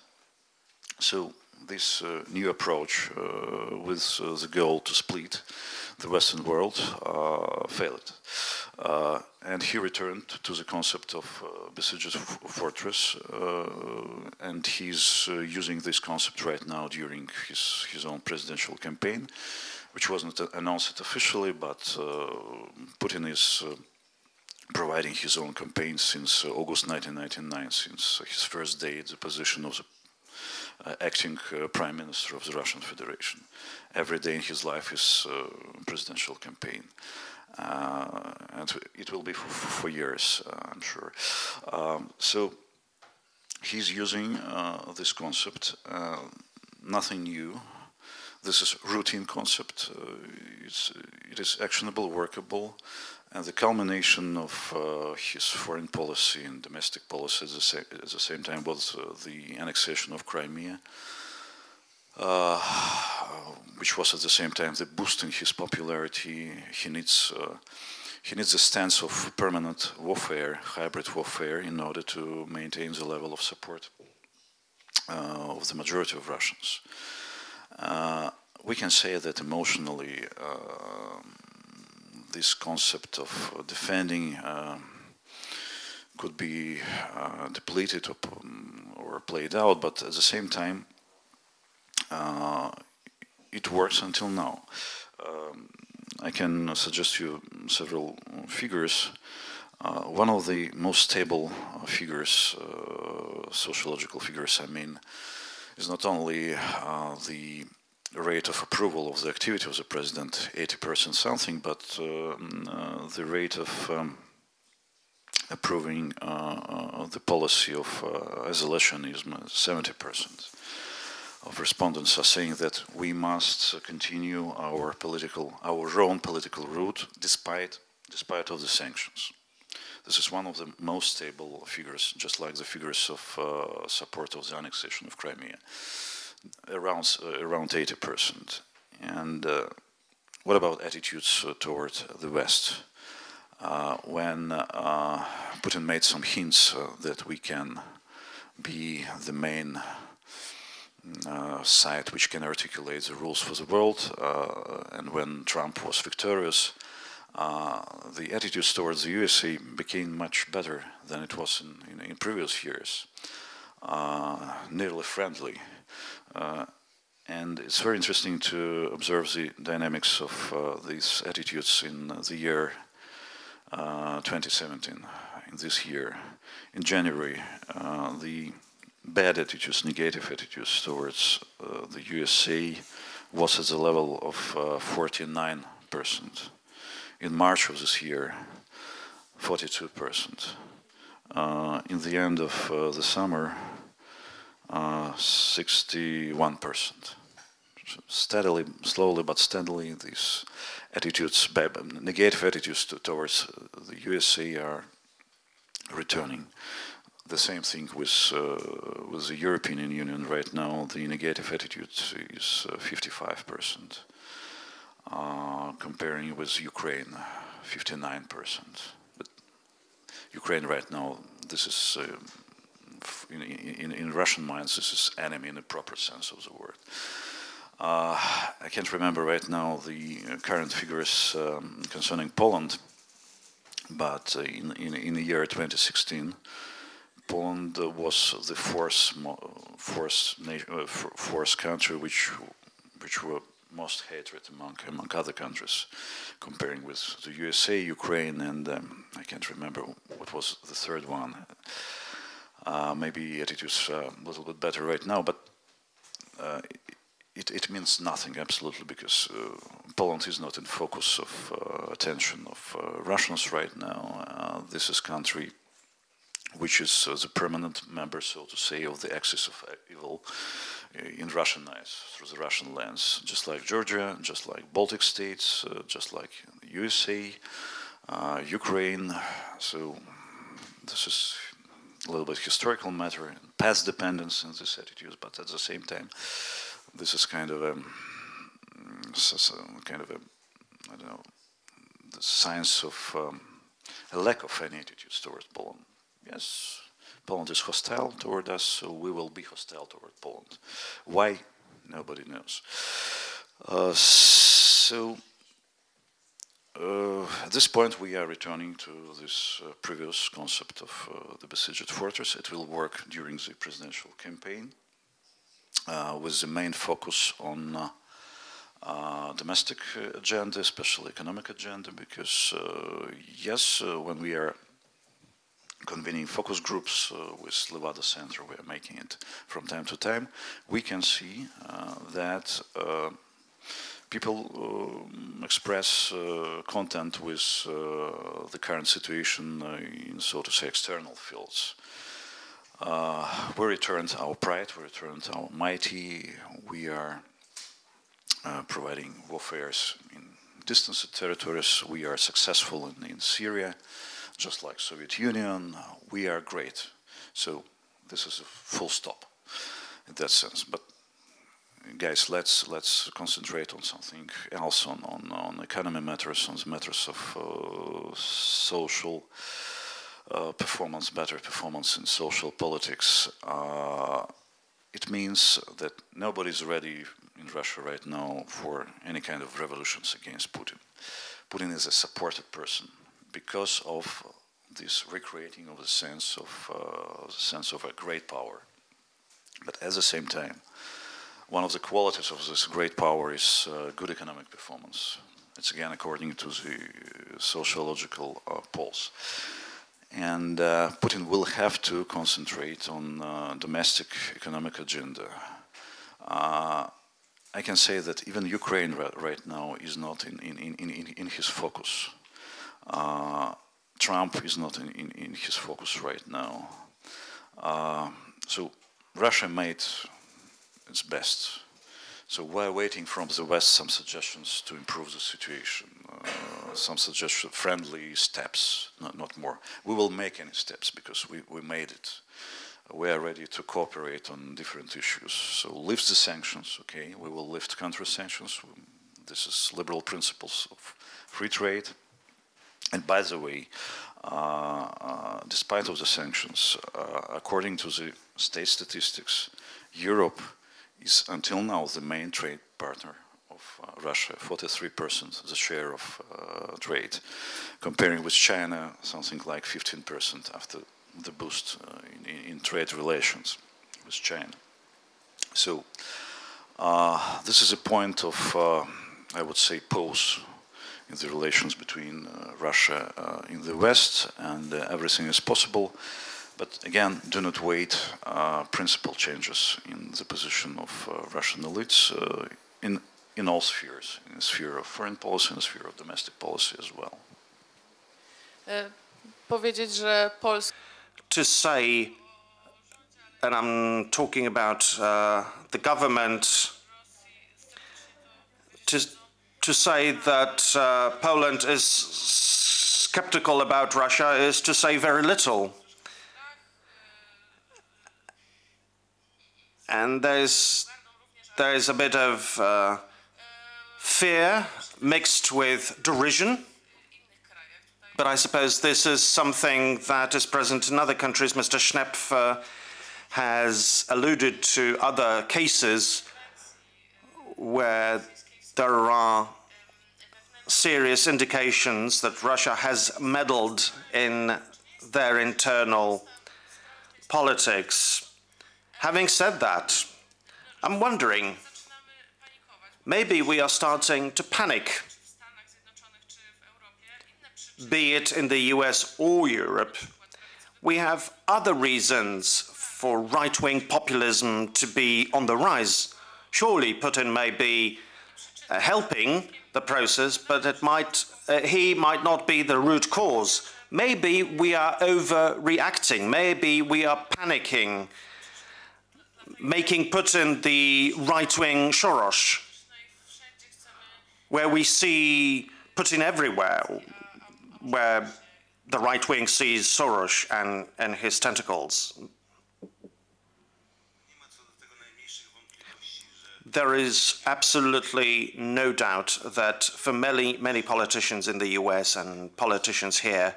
so this new approach with the goal to split the Western world failed. And he returned to the concept of besieged fortress, and he's using this concept right now during his own presidential campaign, which wasn't announced officially, but Putin is providing his own campaign since August 1999, since his first day at the position of the acting Prime Minister of the Russian Federation. Every day in his life is a presidential campaign. And it will be for years, I'm sure. So he's using this concept, nothing new. This is routine concept. It is actionable, workable, and the culmination of his foreign policy and domestic policy at the same time was the annexation of Crimea, which was at the same time the boost in his popularity. He needs a stance of permanent warfare, hybrid warfare, in order to maintain the level of support of the majority of Russians. We can say that emotionally, this concept of defending could be depleted or played out, but at the same time, it works until now. I can suggest you several figures. One of the most stable figures, sociological figures, I mean, is not only the rate of approval of the activity of the president, 80% something, but the rate of approving the policy of isolationism, 70%. Of respondents are saying that we must continue our own political route despite of the sanctions. This is one of the most stable figures, just like the figures of support of the annexation of Crimea, around 80%. And what about attitudes toward the West? When Putin made some hints that we can be the main side which can articulate the rules for the world, and when Trump was victorious, the attitudes towards the USA became much better than it was in previous years, nearly friendly. And it's very interesting to observe the dynamics of these attitudes in the year 2017, in this year. In January, the bad attitudes, negative attitudes towards the USA was at the level of 49%. In March of this year, 42%. In the end of the summer, 61%. Steadily, slowly but steadily, these attitudes, negative attitudes towards the USA are returning. The same thing with the European Union right now. The negative attitude is 55%. Comparing with Ukraine, 59%. But Ukraine right now, this is, in Russian minds, this is enemy in the proper sense of the word. I can't remember right now the current figures concerning Poland, but in the year 2016, Poland was the fourth country which were most hatred among other countries, comparing with the USA, Ukraine, and I can't remember what was the third one. Maybe it is a little bit better right now, but it means nothing, absolutely, because Poland is not in focus of attention of Russians right now. This is country which is the permanent member, so to say, of the axis of evil in Russian eyes, through the Russian lens, just like Georgia, just like Baltic states, just like USA, Ukraine. So this is a little bit historical matter and past dependence in this attitude, but at the same time, this is kind of a I don't know, the science of a lack of any attitudes towards Poland. Yes, Poland is hostile toward us, so we will be hostile toward Poland. Why? Nobody knows. At this point, we are returning to this previous concept of the besieged fortress. It will work during the presidential campaign with the main focus on domestic agenda, especially economic agenda, because, yes, when we are convening focus groups with Levada Center, we are making it from time to time, we can see that people express content with the current situation in, so to say, external fields. We returned our pride, we returned our mighty, we are providing warfares in distant territories, we are successful in Syria, just like Soviet Union, we are great. So this is a full stop in that sense. But guys, let's concentrate on something else, on economy matters, on the matters of social performance, better performance in social politics. It means that nobody's ready in Russia right now for any kind of revolutions against Putin. Putin is a supported person, because of this recreating of the sense of a great power. But at the same time, one of the qualities of this great power is good economic performance. It's again according to the sociological polls. And Putin will have to concentrate on domestic economic agenda. I can say that even Ukraine right now is not in his focus. Trump is not in his focus right now. So Russia made its best. So we're waiting from the West some suggestions to improve the situation, some suggestions, friendly steps, not more. We will make any steps because we made it. We are ready to cooperate on different issues. So lift the sanctions, okay? We will lift counter sanctions. This is liberal principles of free trade. And by the way, despite of the sanctions, according to the state statistics, Europe is until now the main trade partner of Russia, 43% the share of trade, comparing with China, something like 15% after the boost in trade relations with China. So this is a point of, I would say, pause in the relations between Russia in the West, and everything is possible. But again, do not wait principal changes in the position of Russian elites in all spheres, in the sphere of foreign policy, in the sphere of domestic policy as well. To say, and I'm talking about the government, to say that Poland is skeptical about Russia is to say very little. And there is a bit of fear mixed with derision. But I suppose this is something that is present in other countries. Mr. Schnepf has alluded to other cases where there are serious indications that Russia has meddled in their internal politics. Having said that, I'm wondering, maybe we are starting to panic, be it in the US or Europe. We have other reasons for right-wing populism to be on the rise. Surely Putin may be helping the process, but it might, he might not be the root cause. Maybe we are overreacting, maybe we are panicking, making Putin the right-wing Soros, where we see Putin everywhere, where the right wing sees Soros and his tentacles. There is absolutely no doubt that for many politicians in the US and politicians here,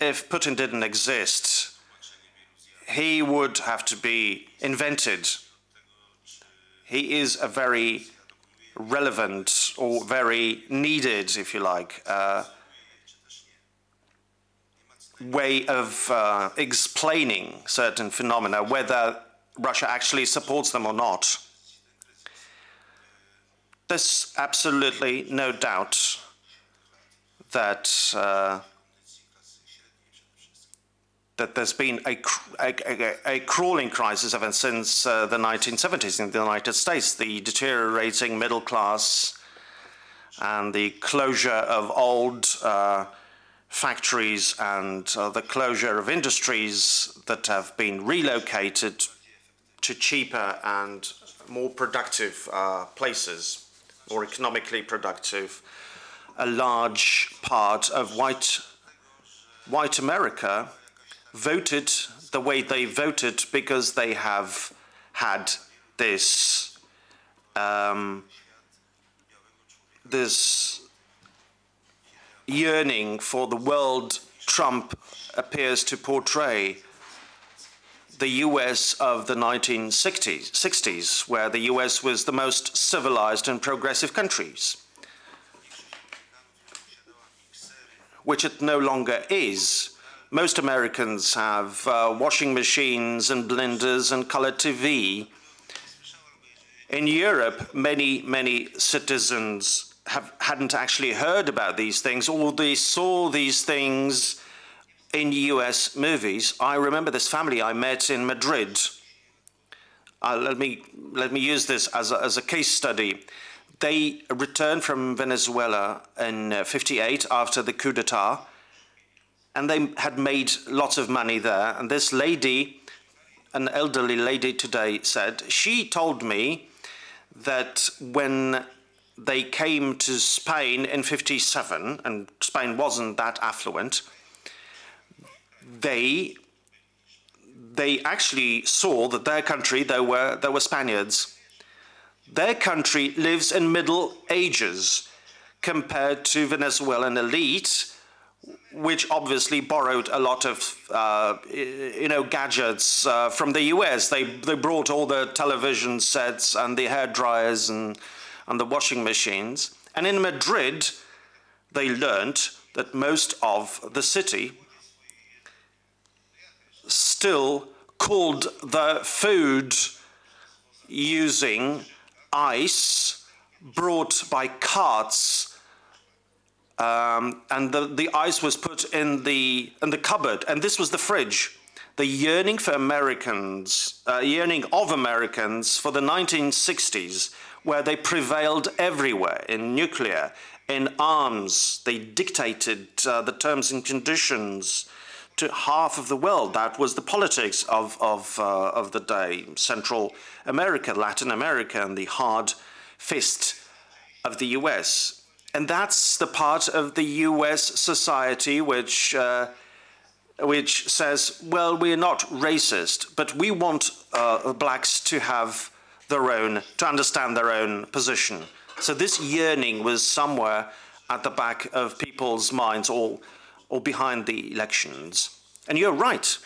if Putin didn't exist, he would have to be invented. He is a very relevant or very needed, if you like, way of explaining certain phenomena, whether Russia actually supports them or not. There's absolutely no doubt that that there's been a crawling crisis ever since the 1970s in the United States, the deteriorating middle class and the closure of old factories and the closure of industries that have been relocated to cheaper and more productive places, more economically productive. A large part of white America voted the way they voted because they have had this this yearning for the world Trump appears to portray, the US of the 1960s, where the US was the most civilized and progressive countries, which it no longer is. Most Americans have washing machines and blenders and color TV. In Europe, many citizens hadn't actually heard about these things, or they saw these things in US movies. I remember this family I met in Madrid. Let me use this as a case study. They returned from Venezuela in '58 after the coup d'etat, and they had made lots of money there. And this lady, an elderly lady today, said, she told me that when they came to Spain in '57, and Spain wasn't that affluent, they actually saw that their country, there were Spaniards. Their country lives in Middle Ages compared to Venezuelan elite, which obviously borrowed a lot of, gadgets from the US. They brought all the television sets and the hair dryers and the washing machines. And in Madrid, they learned that most of the city still called the food using ice brought by carts. And the ice was put in the cupboard, and this was the fridge. The yearning for Americans, yearning of Americans for the 1960s, where they prevailed everywhere, in nuclear, in arms. They dictated the terms and conditions to half of the world. That was the politics of the day. Central America, Latin America, and the hard fist of the US. And that's the part of the US society which says, well, we're not racist, but we want blacks to have their own, to understand their own position. So this yearning was somewhere at the back of people's minds or behind the elections. And you're right.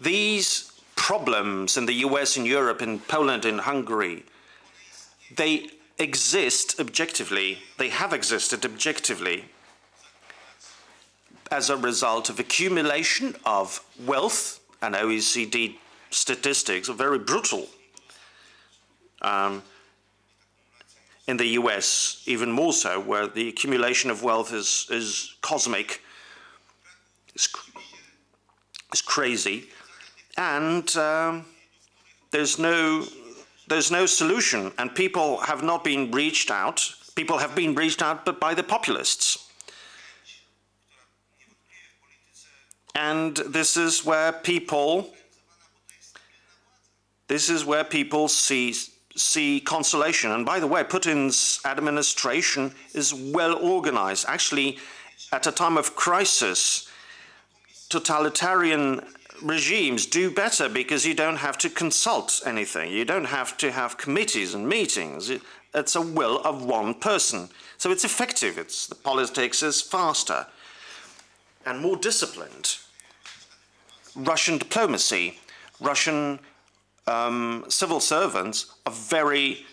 These problems in the US, in Europe, in Poland, in Hungary, they exist objectively, they have existed objectively as a result of accumulation of wealth, and OECD statistics are very brutal in the US, even more so, where the accumulation of wealth is cosmic, is crazy, and there's no solution, and people have not been reached out. People have been reached out, but by the populists. And this is where people see consolation. And by the way, Putin's administration is well organized. Actually, at a time of crisis, totalitarian regimes do better because you don't have to consult anything. You don't have to have committees and meetings. It's a will of one person. So it's effective. The politics is faster and more disciplined. Russian diplomacy, Russian civil servants are very,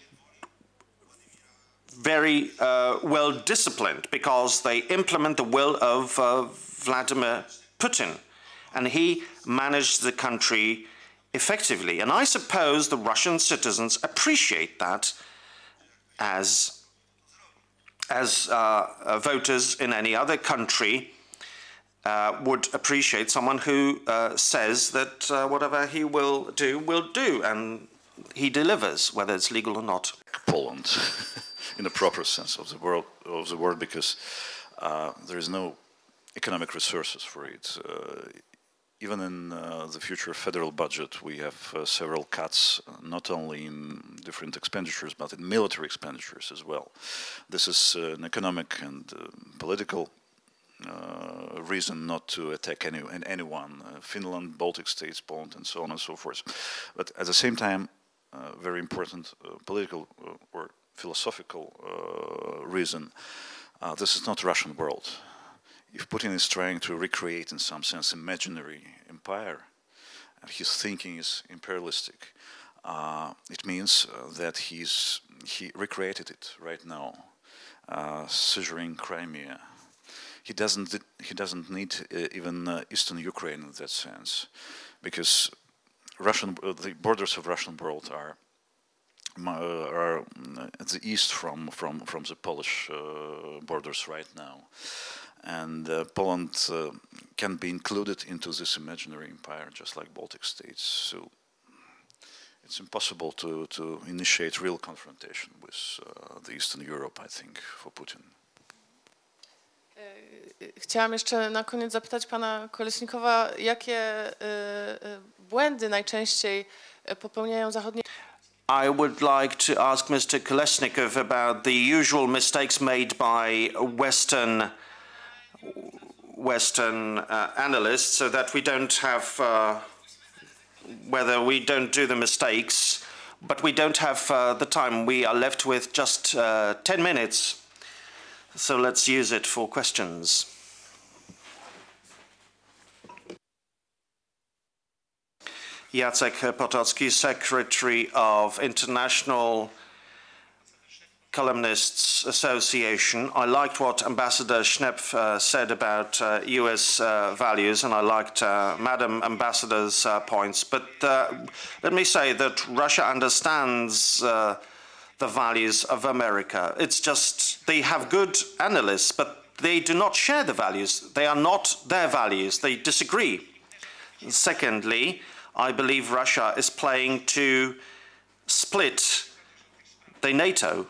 very well disciplined because they implement the will of Vladimir Putin, and he managed the country effectively. And I suppose the Russian citizens appreciate that as voters in any other country would appreciate someone who says that whatever he will do, and he delivers, whether it's legal or not. Poland, in the proper sense of the word, because there is no economic resources for it. Even in the future federal budget, we have several cuts, not only in different expenditures, but in military expenditures as well. This is an economic and political reason not to attack anyone, Finland, Baltic states, Poland, and so on and so forth. But at the same time, very important political or philosophical reason, this is not Russian world. If Putin is trying to recreate, in some sense, imaginary empire, and his thinking is imperialistic, it means that he recreated it right now, scissoring Crimea. He doesn't need even Eastern Ukraine in that sense, because the borders of Russian world are at the east from the Polish borders right now. And Poland can be included into this imaginary empire, just like Baltic states. So it's impossible to initiate real confrontation with the Eastern Europe, I think, for Putin. Chciałam jeszcze na koniec zapytać pana Kolesnikowa, jakie błędy najczęściej popełniają zachodnie... I would like to ask Mr. Kolesnikov about the usual mistakes made by Western analysts, so that we don't have, whether we don't do the mistakes, but we don't have the time. We are left with just 10 minutes, so let's use it for questions. Jacek Potocki, Secretary of International Columnists Association. I liked what Ambassador Schnepf said about US values, and I liked Madam Ambassador's points. But let me say that Russia understands the values of America. It's just they have good analysts, but they do not share the values. They are not their values. They disagree. Secondly, I believe Russia is playing to split the NATO.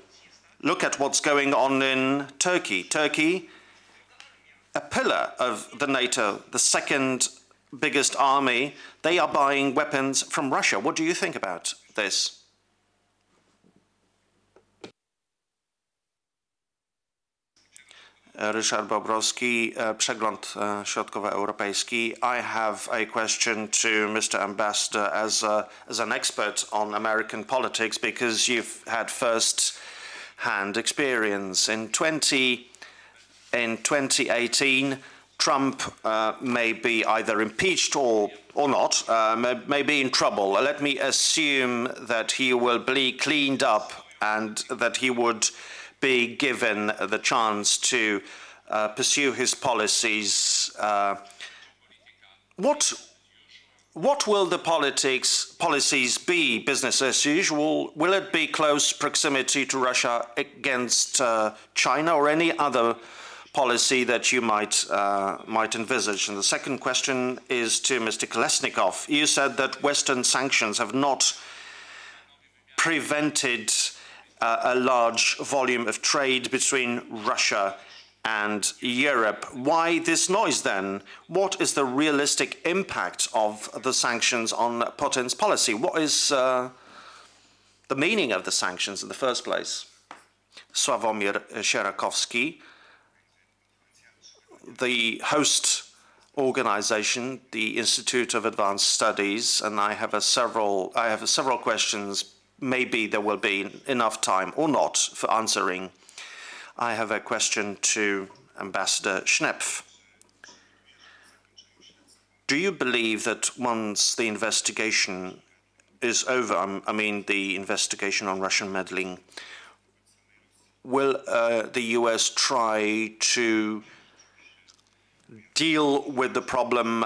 Look at what's going on in Turkey. Turkey, a pillar of the NATO, the second biggest army, they are buying weapons from Russia. What do you think about this? Ryszard Bobrowski, Przegląd Środkowoeuropejski. I have a question to Mr. Ambassador as an expert on American politics, because you've had first-hand experience. In 2018, Trump may be either impeached or not, may be in trouble. Let me assume that he will be cleaned up and that he would be given the chance to pursue his policies. What What will the policies be? Business as usual? Will it be close proximity to Russia against China, or any other policy that you might envisage? And the second question is to Mr. Kolesnikov. You said that Western sanctions have not prevented a large volume of trade between Russia and Europe. Why this noise then? What is the realistic impact of the sanctions on Putin's policy? What is the meaning of the sanctions in the first place? Sławomir Sherakowski, the host organization, the Institute of Advanced Studies, and I have several questions. Maybe there will be enough time or not for answering. I have a question to Ambassador Schnepf. Do you believe that once the investigation is over, I mean the investigation on Russian meddling, will the US try to deal with the problem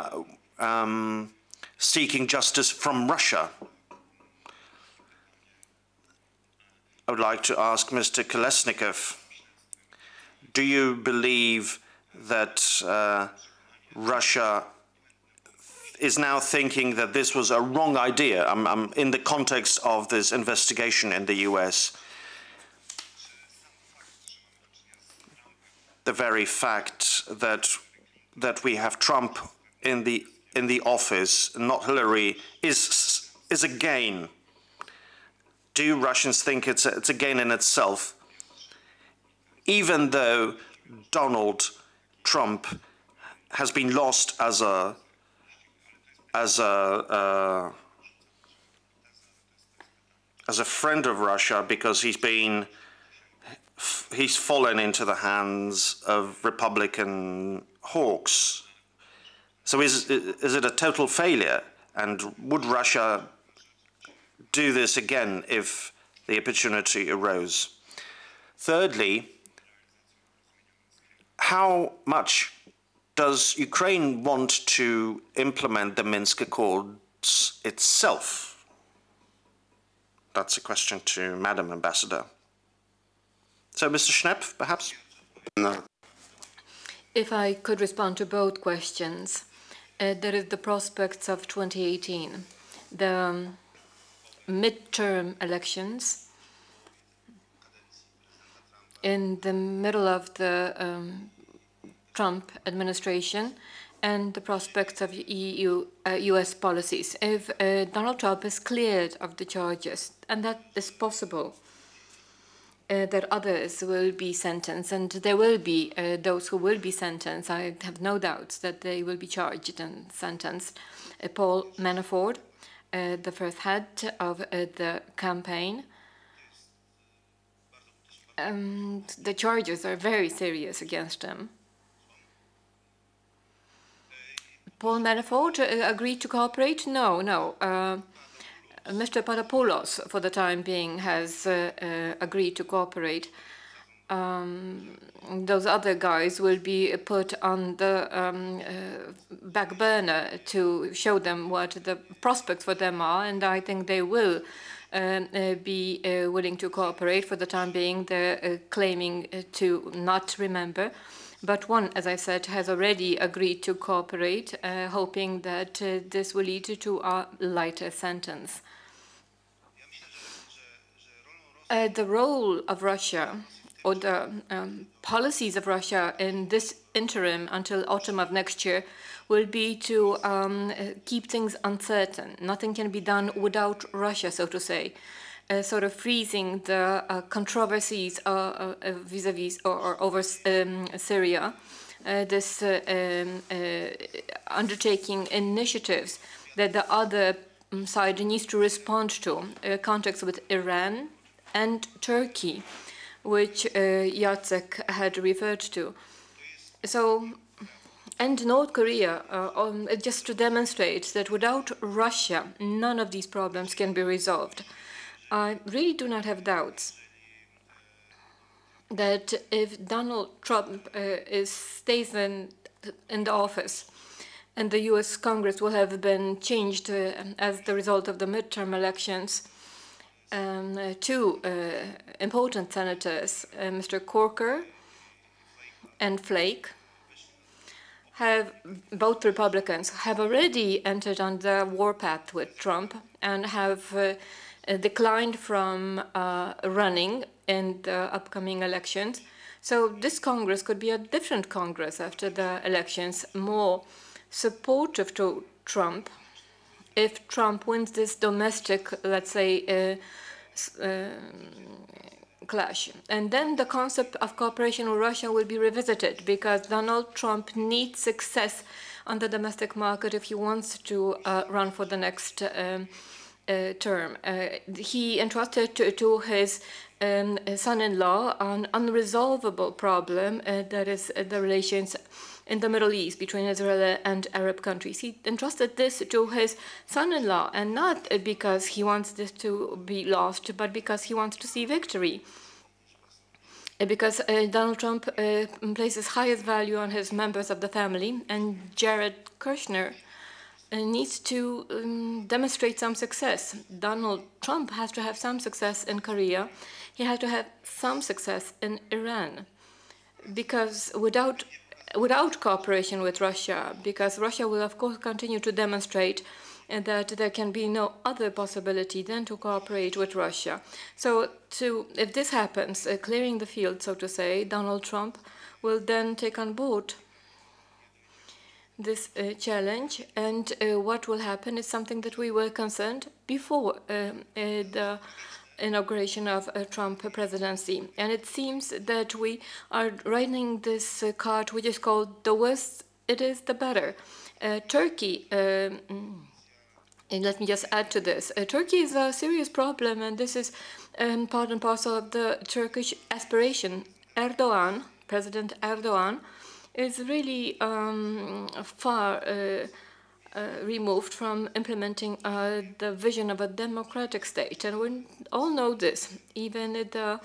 seeking justice from Russia? I would like to ask Mr. Kolesnikov, do you believe that Russia is now thinking that this was a wrong idea in the context of this investigation in the US? The very fact that we have Trump in the office, not Hillary, is a gain. Do Russians think it's a gain in itself? Even though Donald Trump has been lost as a friend of Russia, because he's fallen into the hands of Republican hawks. So is it a total failure? And would Russia do this again if the opportunity arose? Thirdly, how much does Ukraine want to implement the Minsk Accords itself? That's a question to Madam Ambassador. So, Mr. Schnepf, perhaps? No. If I could respond to both questions. There is the prospects of 2018, the midterm elections in the middle of the Trump administration, and the prospects of U.S. policies. If Donald Trump is cleared of the charges, and that is possible, that others will be sentenced, and there will be those who will be sentenced. I have no doubts that they will be charged and sentenced. Paul Manafort, the first head of the campaign, the charges are very serious against him. Paul Manafort agreed to cooperate? No. Mr. Papadopoulos, for the time being, has agreed to cooperate. Those other guys will be put on the back burner to show them what the prospects for them are, and I think they will be willing to cooperate. For the time being, they're claiming to not remember. But one, as I said, has already agreed to cooperate, hoping that this will lead to a lighter sentence. The role of Russia, or the policies of Russia in this interim until autumn of next year, will be to keep things uncertain. Nothing can be done without Russia, so to say, sort of freezing the controversies vis-à-vis or over Syria, this undertaking initiatives that the other side needs to respond to, contacts with Iran and Turkey, which Jacek had referred to. So, and North Korea, just to demonstrate that without Russia, none of these problems can be resolved. I really do not have doubts that if Donald Trump stays in the office, and the US Congress will have been changed as the result of the midterm elections. Two important senators, Mr. Corker and Flake, have both Republicans, have already entered on the warpath with Trump and have declined from running in the upcoming elections. So this Congress could be a different Congress after the elections, more supportive to Trump. If Trump wins this domestic, let's say, clash. And then the concept of cooperation with Russia will be revisited, because Donald Trump needs success on the domestic market if he wants to run for the next term. He entrusted to his son-in-law an unresolvable problem that is the relations in the Middle East between Israel and Arab countries. He entrusted this to his son-in-law, and not because he wants this to be lost, but because he wants to see victory. Because Donald Trump places highest value on his members of the family, and Jared Kushner needs to demonstrate some success. Donald Trump has to have some success in Korea. He has to have some success in Iran, because without cooperation with Russia, because Russia will, of course, continue to demonstrate that there can be no other possibility than to cooperate with Russia. So if this happens, clearing the field, so to say, Donald Trump will then take on board this challenge. And what will happen is something that we were concerned before the inauguration of a Trump presidency. And it seems that we are riding this cart which is called the worse it is, the better. Turkey, and let me just add to this, Turkey is a serious problem, and this is part and parcel of the Turkish aspiration. Erdogan, President Erdogan, is really far removed from implementing the vision of a democratic state. And we all know this, even in the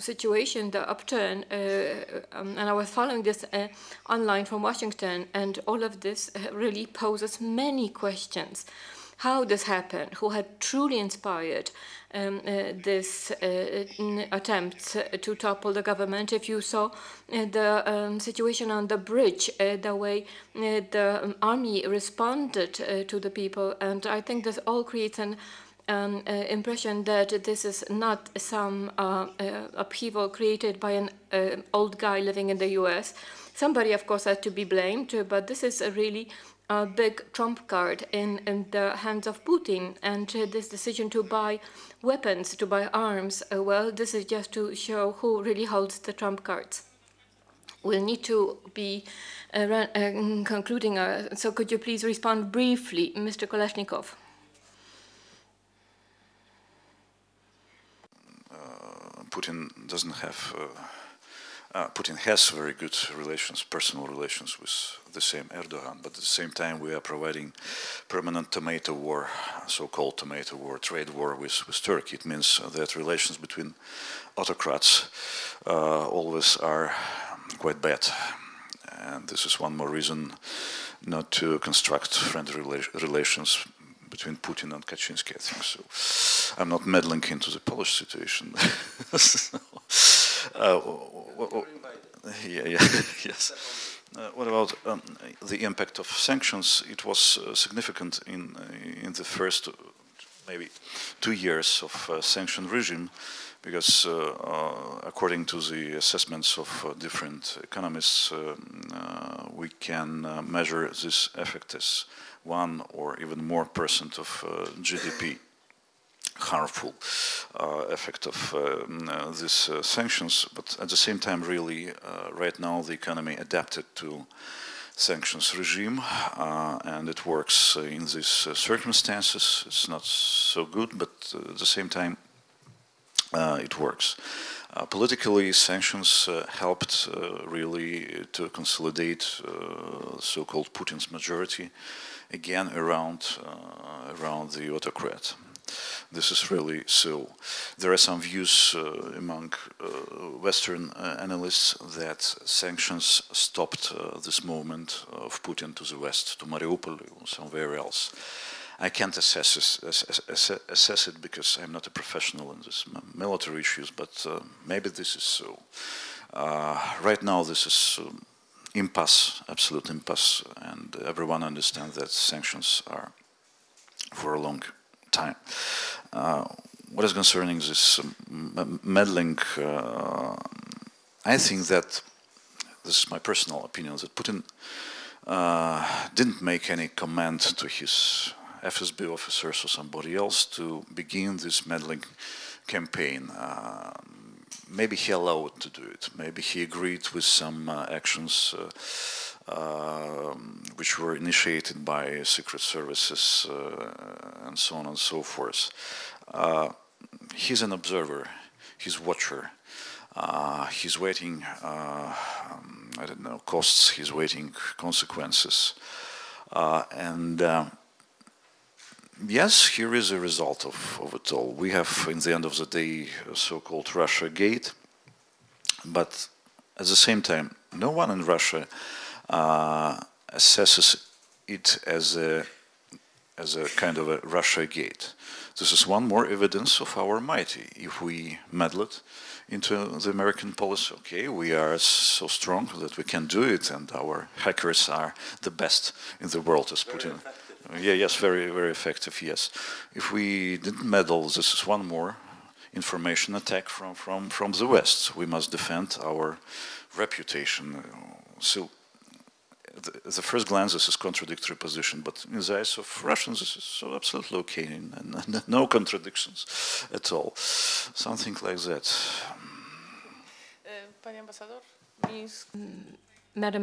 situation, the upturn, and I was following this online from Washington, and all of this really poses many questions. How this happened, who had truly inspired this attempt to topple the government. If you saw the situation on the bridge, the way the army responded to the people, and I think this all creates an impression that this is not some upheaval created by an old guy living in the US. Somebody, of course, had to be blamed, but this is a really a big trump card in the hands of Putin, and this decision to buy weapons, to buy arms, well, this is just to show who really holds the trump cards. We'll need to be concluding, so could you please respond briefly, Mr. Kolesnikov? Putin doesn't have... Putin has very good relations, personal relations with the same Erdogan, but at the same time we are providing permanent tomato war, so-called tomato war, trade war with Turkey. It means that relations between autocrats always are quite bad. And this is one more reason not to construct friendly relations between Putin and Kaczynski, I think. So I'm not meddling into the Polish situation. So, yes. What about the impact of sanctions? It was significant in the first maybe 2 years of sanction regime, because according to the assessments of different economists, we can measure this effect as 1% or even more of GDP. Harmful effect of these sanctions, but at the same time, really, right now the economy adapted to sanctions regime, and it works in these circumstances. It's not so good, but at the same time, it works. Politically, sanctions helped really to consolidate so-called Putin's majority again around the autocrat. This is really so. There are some views among Western analysts that sanctions stopped this movement of Putin to the West, to Mariupol or somewhere else. I can't assess it because I'm not a professional in this military issues, but maybe this is so. Right now this is impasse, absolute impasse, and everyone understands that sanctions are for a long time. What is concerning this meddling, I think that, this is my personal opinion, that Putin didn't make any command to his FSB officers or somebody else to begin this meddling campaign. Maybe he allowed to do it. Maybe he agreed with some actions which were initiated by secret services and so on and so forth. He's an observer. He's a watcher. He's waiting, I don't know, costs. He's waiting consequences. Yes, here is a result of it all. We have, in the end of the day, so-called Russia Gate, but at the same time, no one in Russia assesses it as a kind of a Russia Gate. This is one more evidence of our might. If we meddle it into the American policy, okay, we are so strong that we can do it, and our hackers are the best in the world, as Putin. Yeah, yes, very, very effective, yes. If we didn't meddle, this is one more information attack from the West. We must defend our reputation. So, at the first glance, this is contradictory position, but in the eyes of Russians, this is so absolutely okay, and no contradictions at all. Something like that. Madam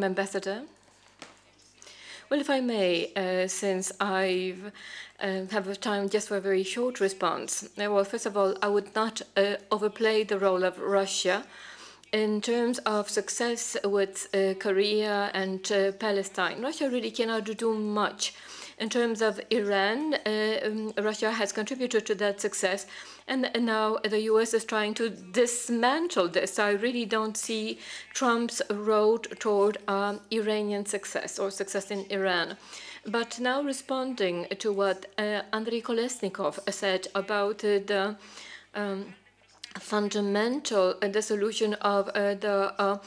Ambassador? Well, if I may, since I have time just for a very short response. Well, first of all, I would not overplay the role of Russia in terms of success with Korea and Palestine. Russia really cannot do much. In terms of Iran, Russia has contributed to that success, and now the U.S. is trying to dismantle this. So I really don't see Trump's road toward Iranian success or success in Iran. But now responding to what Andrei Kolesnikov said about the fundamental dissolution of the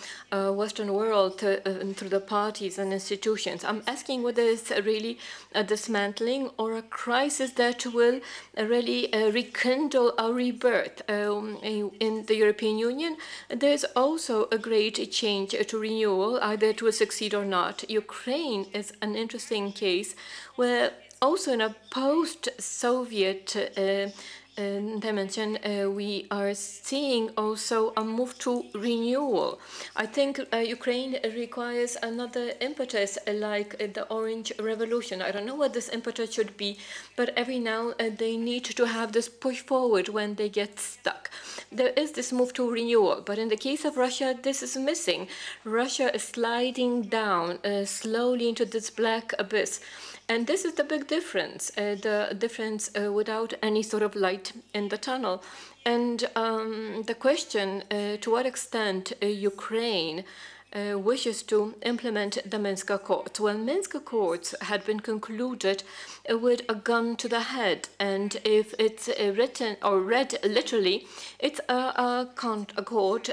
Western world through the parties and institutions. I'm asking whether it's really a dismantling or a crisis that will really rekindle our rebirth. In the European Union, there's also a great change to renewal, either it will succeed or not. Ukraine is an interesting case where also in a post-Soviet dimension, we are seeing also a move to renewal. I think Ukraine requires another impetus like the Orange Revolution. I don't know what this impetus should be, but every now they need to have this push forward when they get stuck. There is this move to renewal, but in the case of Russia, this is missing. Russia is sliding down slowly into this black abyss. And this is the big difference, the difference without any sort of light in the tunnel. And the question to what extent Ukraine wishes to implement the Minsk Accords. Well, Minsk Accords had been concluded with a gun to the head, and if it's written or read literally, it's an accord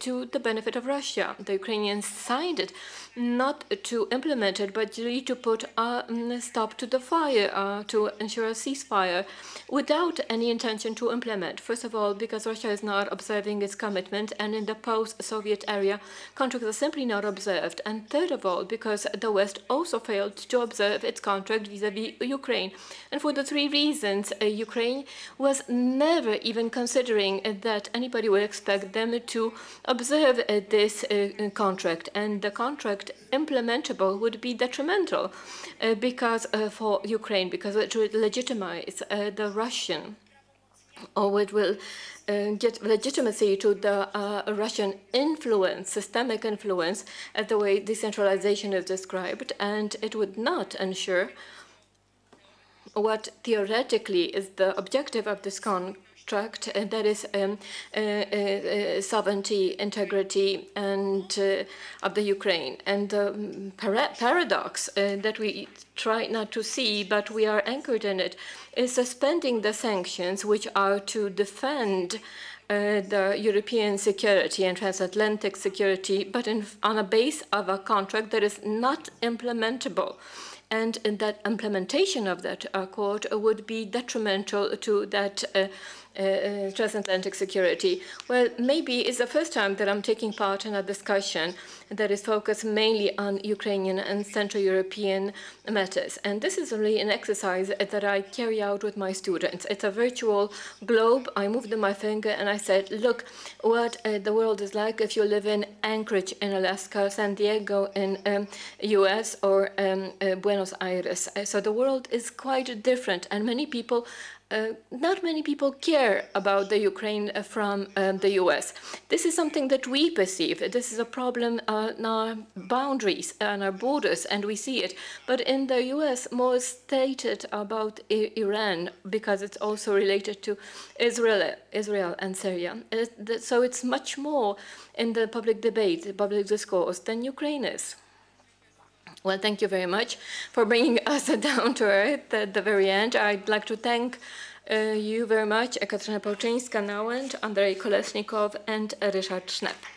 to the benefit of Russia. The Ukrainians signed it, not to implement it, but really to put a stop to the fire, to ensure a ceasefire, without any intention to implement. First of all, because Russia is not observing its commitment, and in the post-Soviet area, contracts are simply not observed. And third of all, because the West also failed to observe its contract vis-à-vis Ukraine. And for the three reasons, Ukraine was never even considering that anybody would expect them to observe this contract. And the contract implementable would be detrimental because for Ukraine, because it would legitimize the Russian, or it will get legitimacy to the Russian influence, systemic influence, as the way decentralization is described, and it would not ensure what theoretically is the objective of this contract, and that is sovereignty, integrity, and of the Ukraine. And the paradox that we try not to see, but we are anchored in it, is suspending the sanctions which are to defend the European security and transatlantic security, but on a base of a contract that is not implementable. And that implementation of that accord would be detrimental to that transatlantic security. Well, maybe it's the first time that I'm taking part in a discussion that is focused mainly on Ukrainian and Central European matters. And this is really an exercise that I carry out with my students. It's a virtual globe. I moved my finger and I said, look what the world is like if you live in Anchorage in Alaska, San Diego in US, or Buenos Aires. So the world is quite different, and many people not many people care about the Ukraine from the US. This is something that we perceive. This is a problem on our boundaries and our borders, and we see it. But in the US, more stated about Iran, because it's also related to Israel and Syria. So it's much more in the public debate, the public discourse, than Ukraine is. Well, thank you very much for bringing us down to earth at the very end. I'd like to thank you very much, Katarzyna Pełczyńska-Nałęcz, Andrei Kolesnikov, and Richard Schnepf.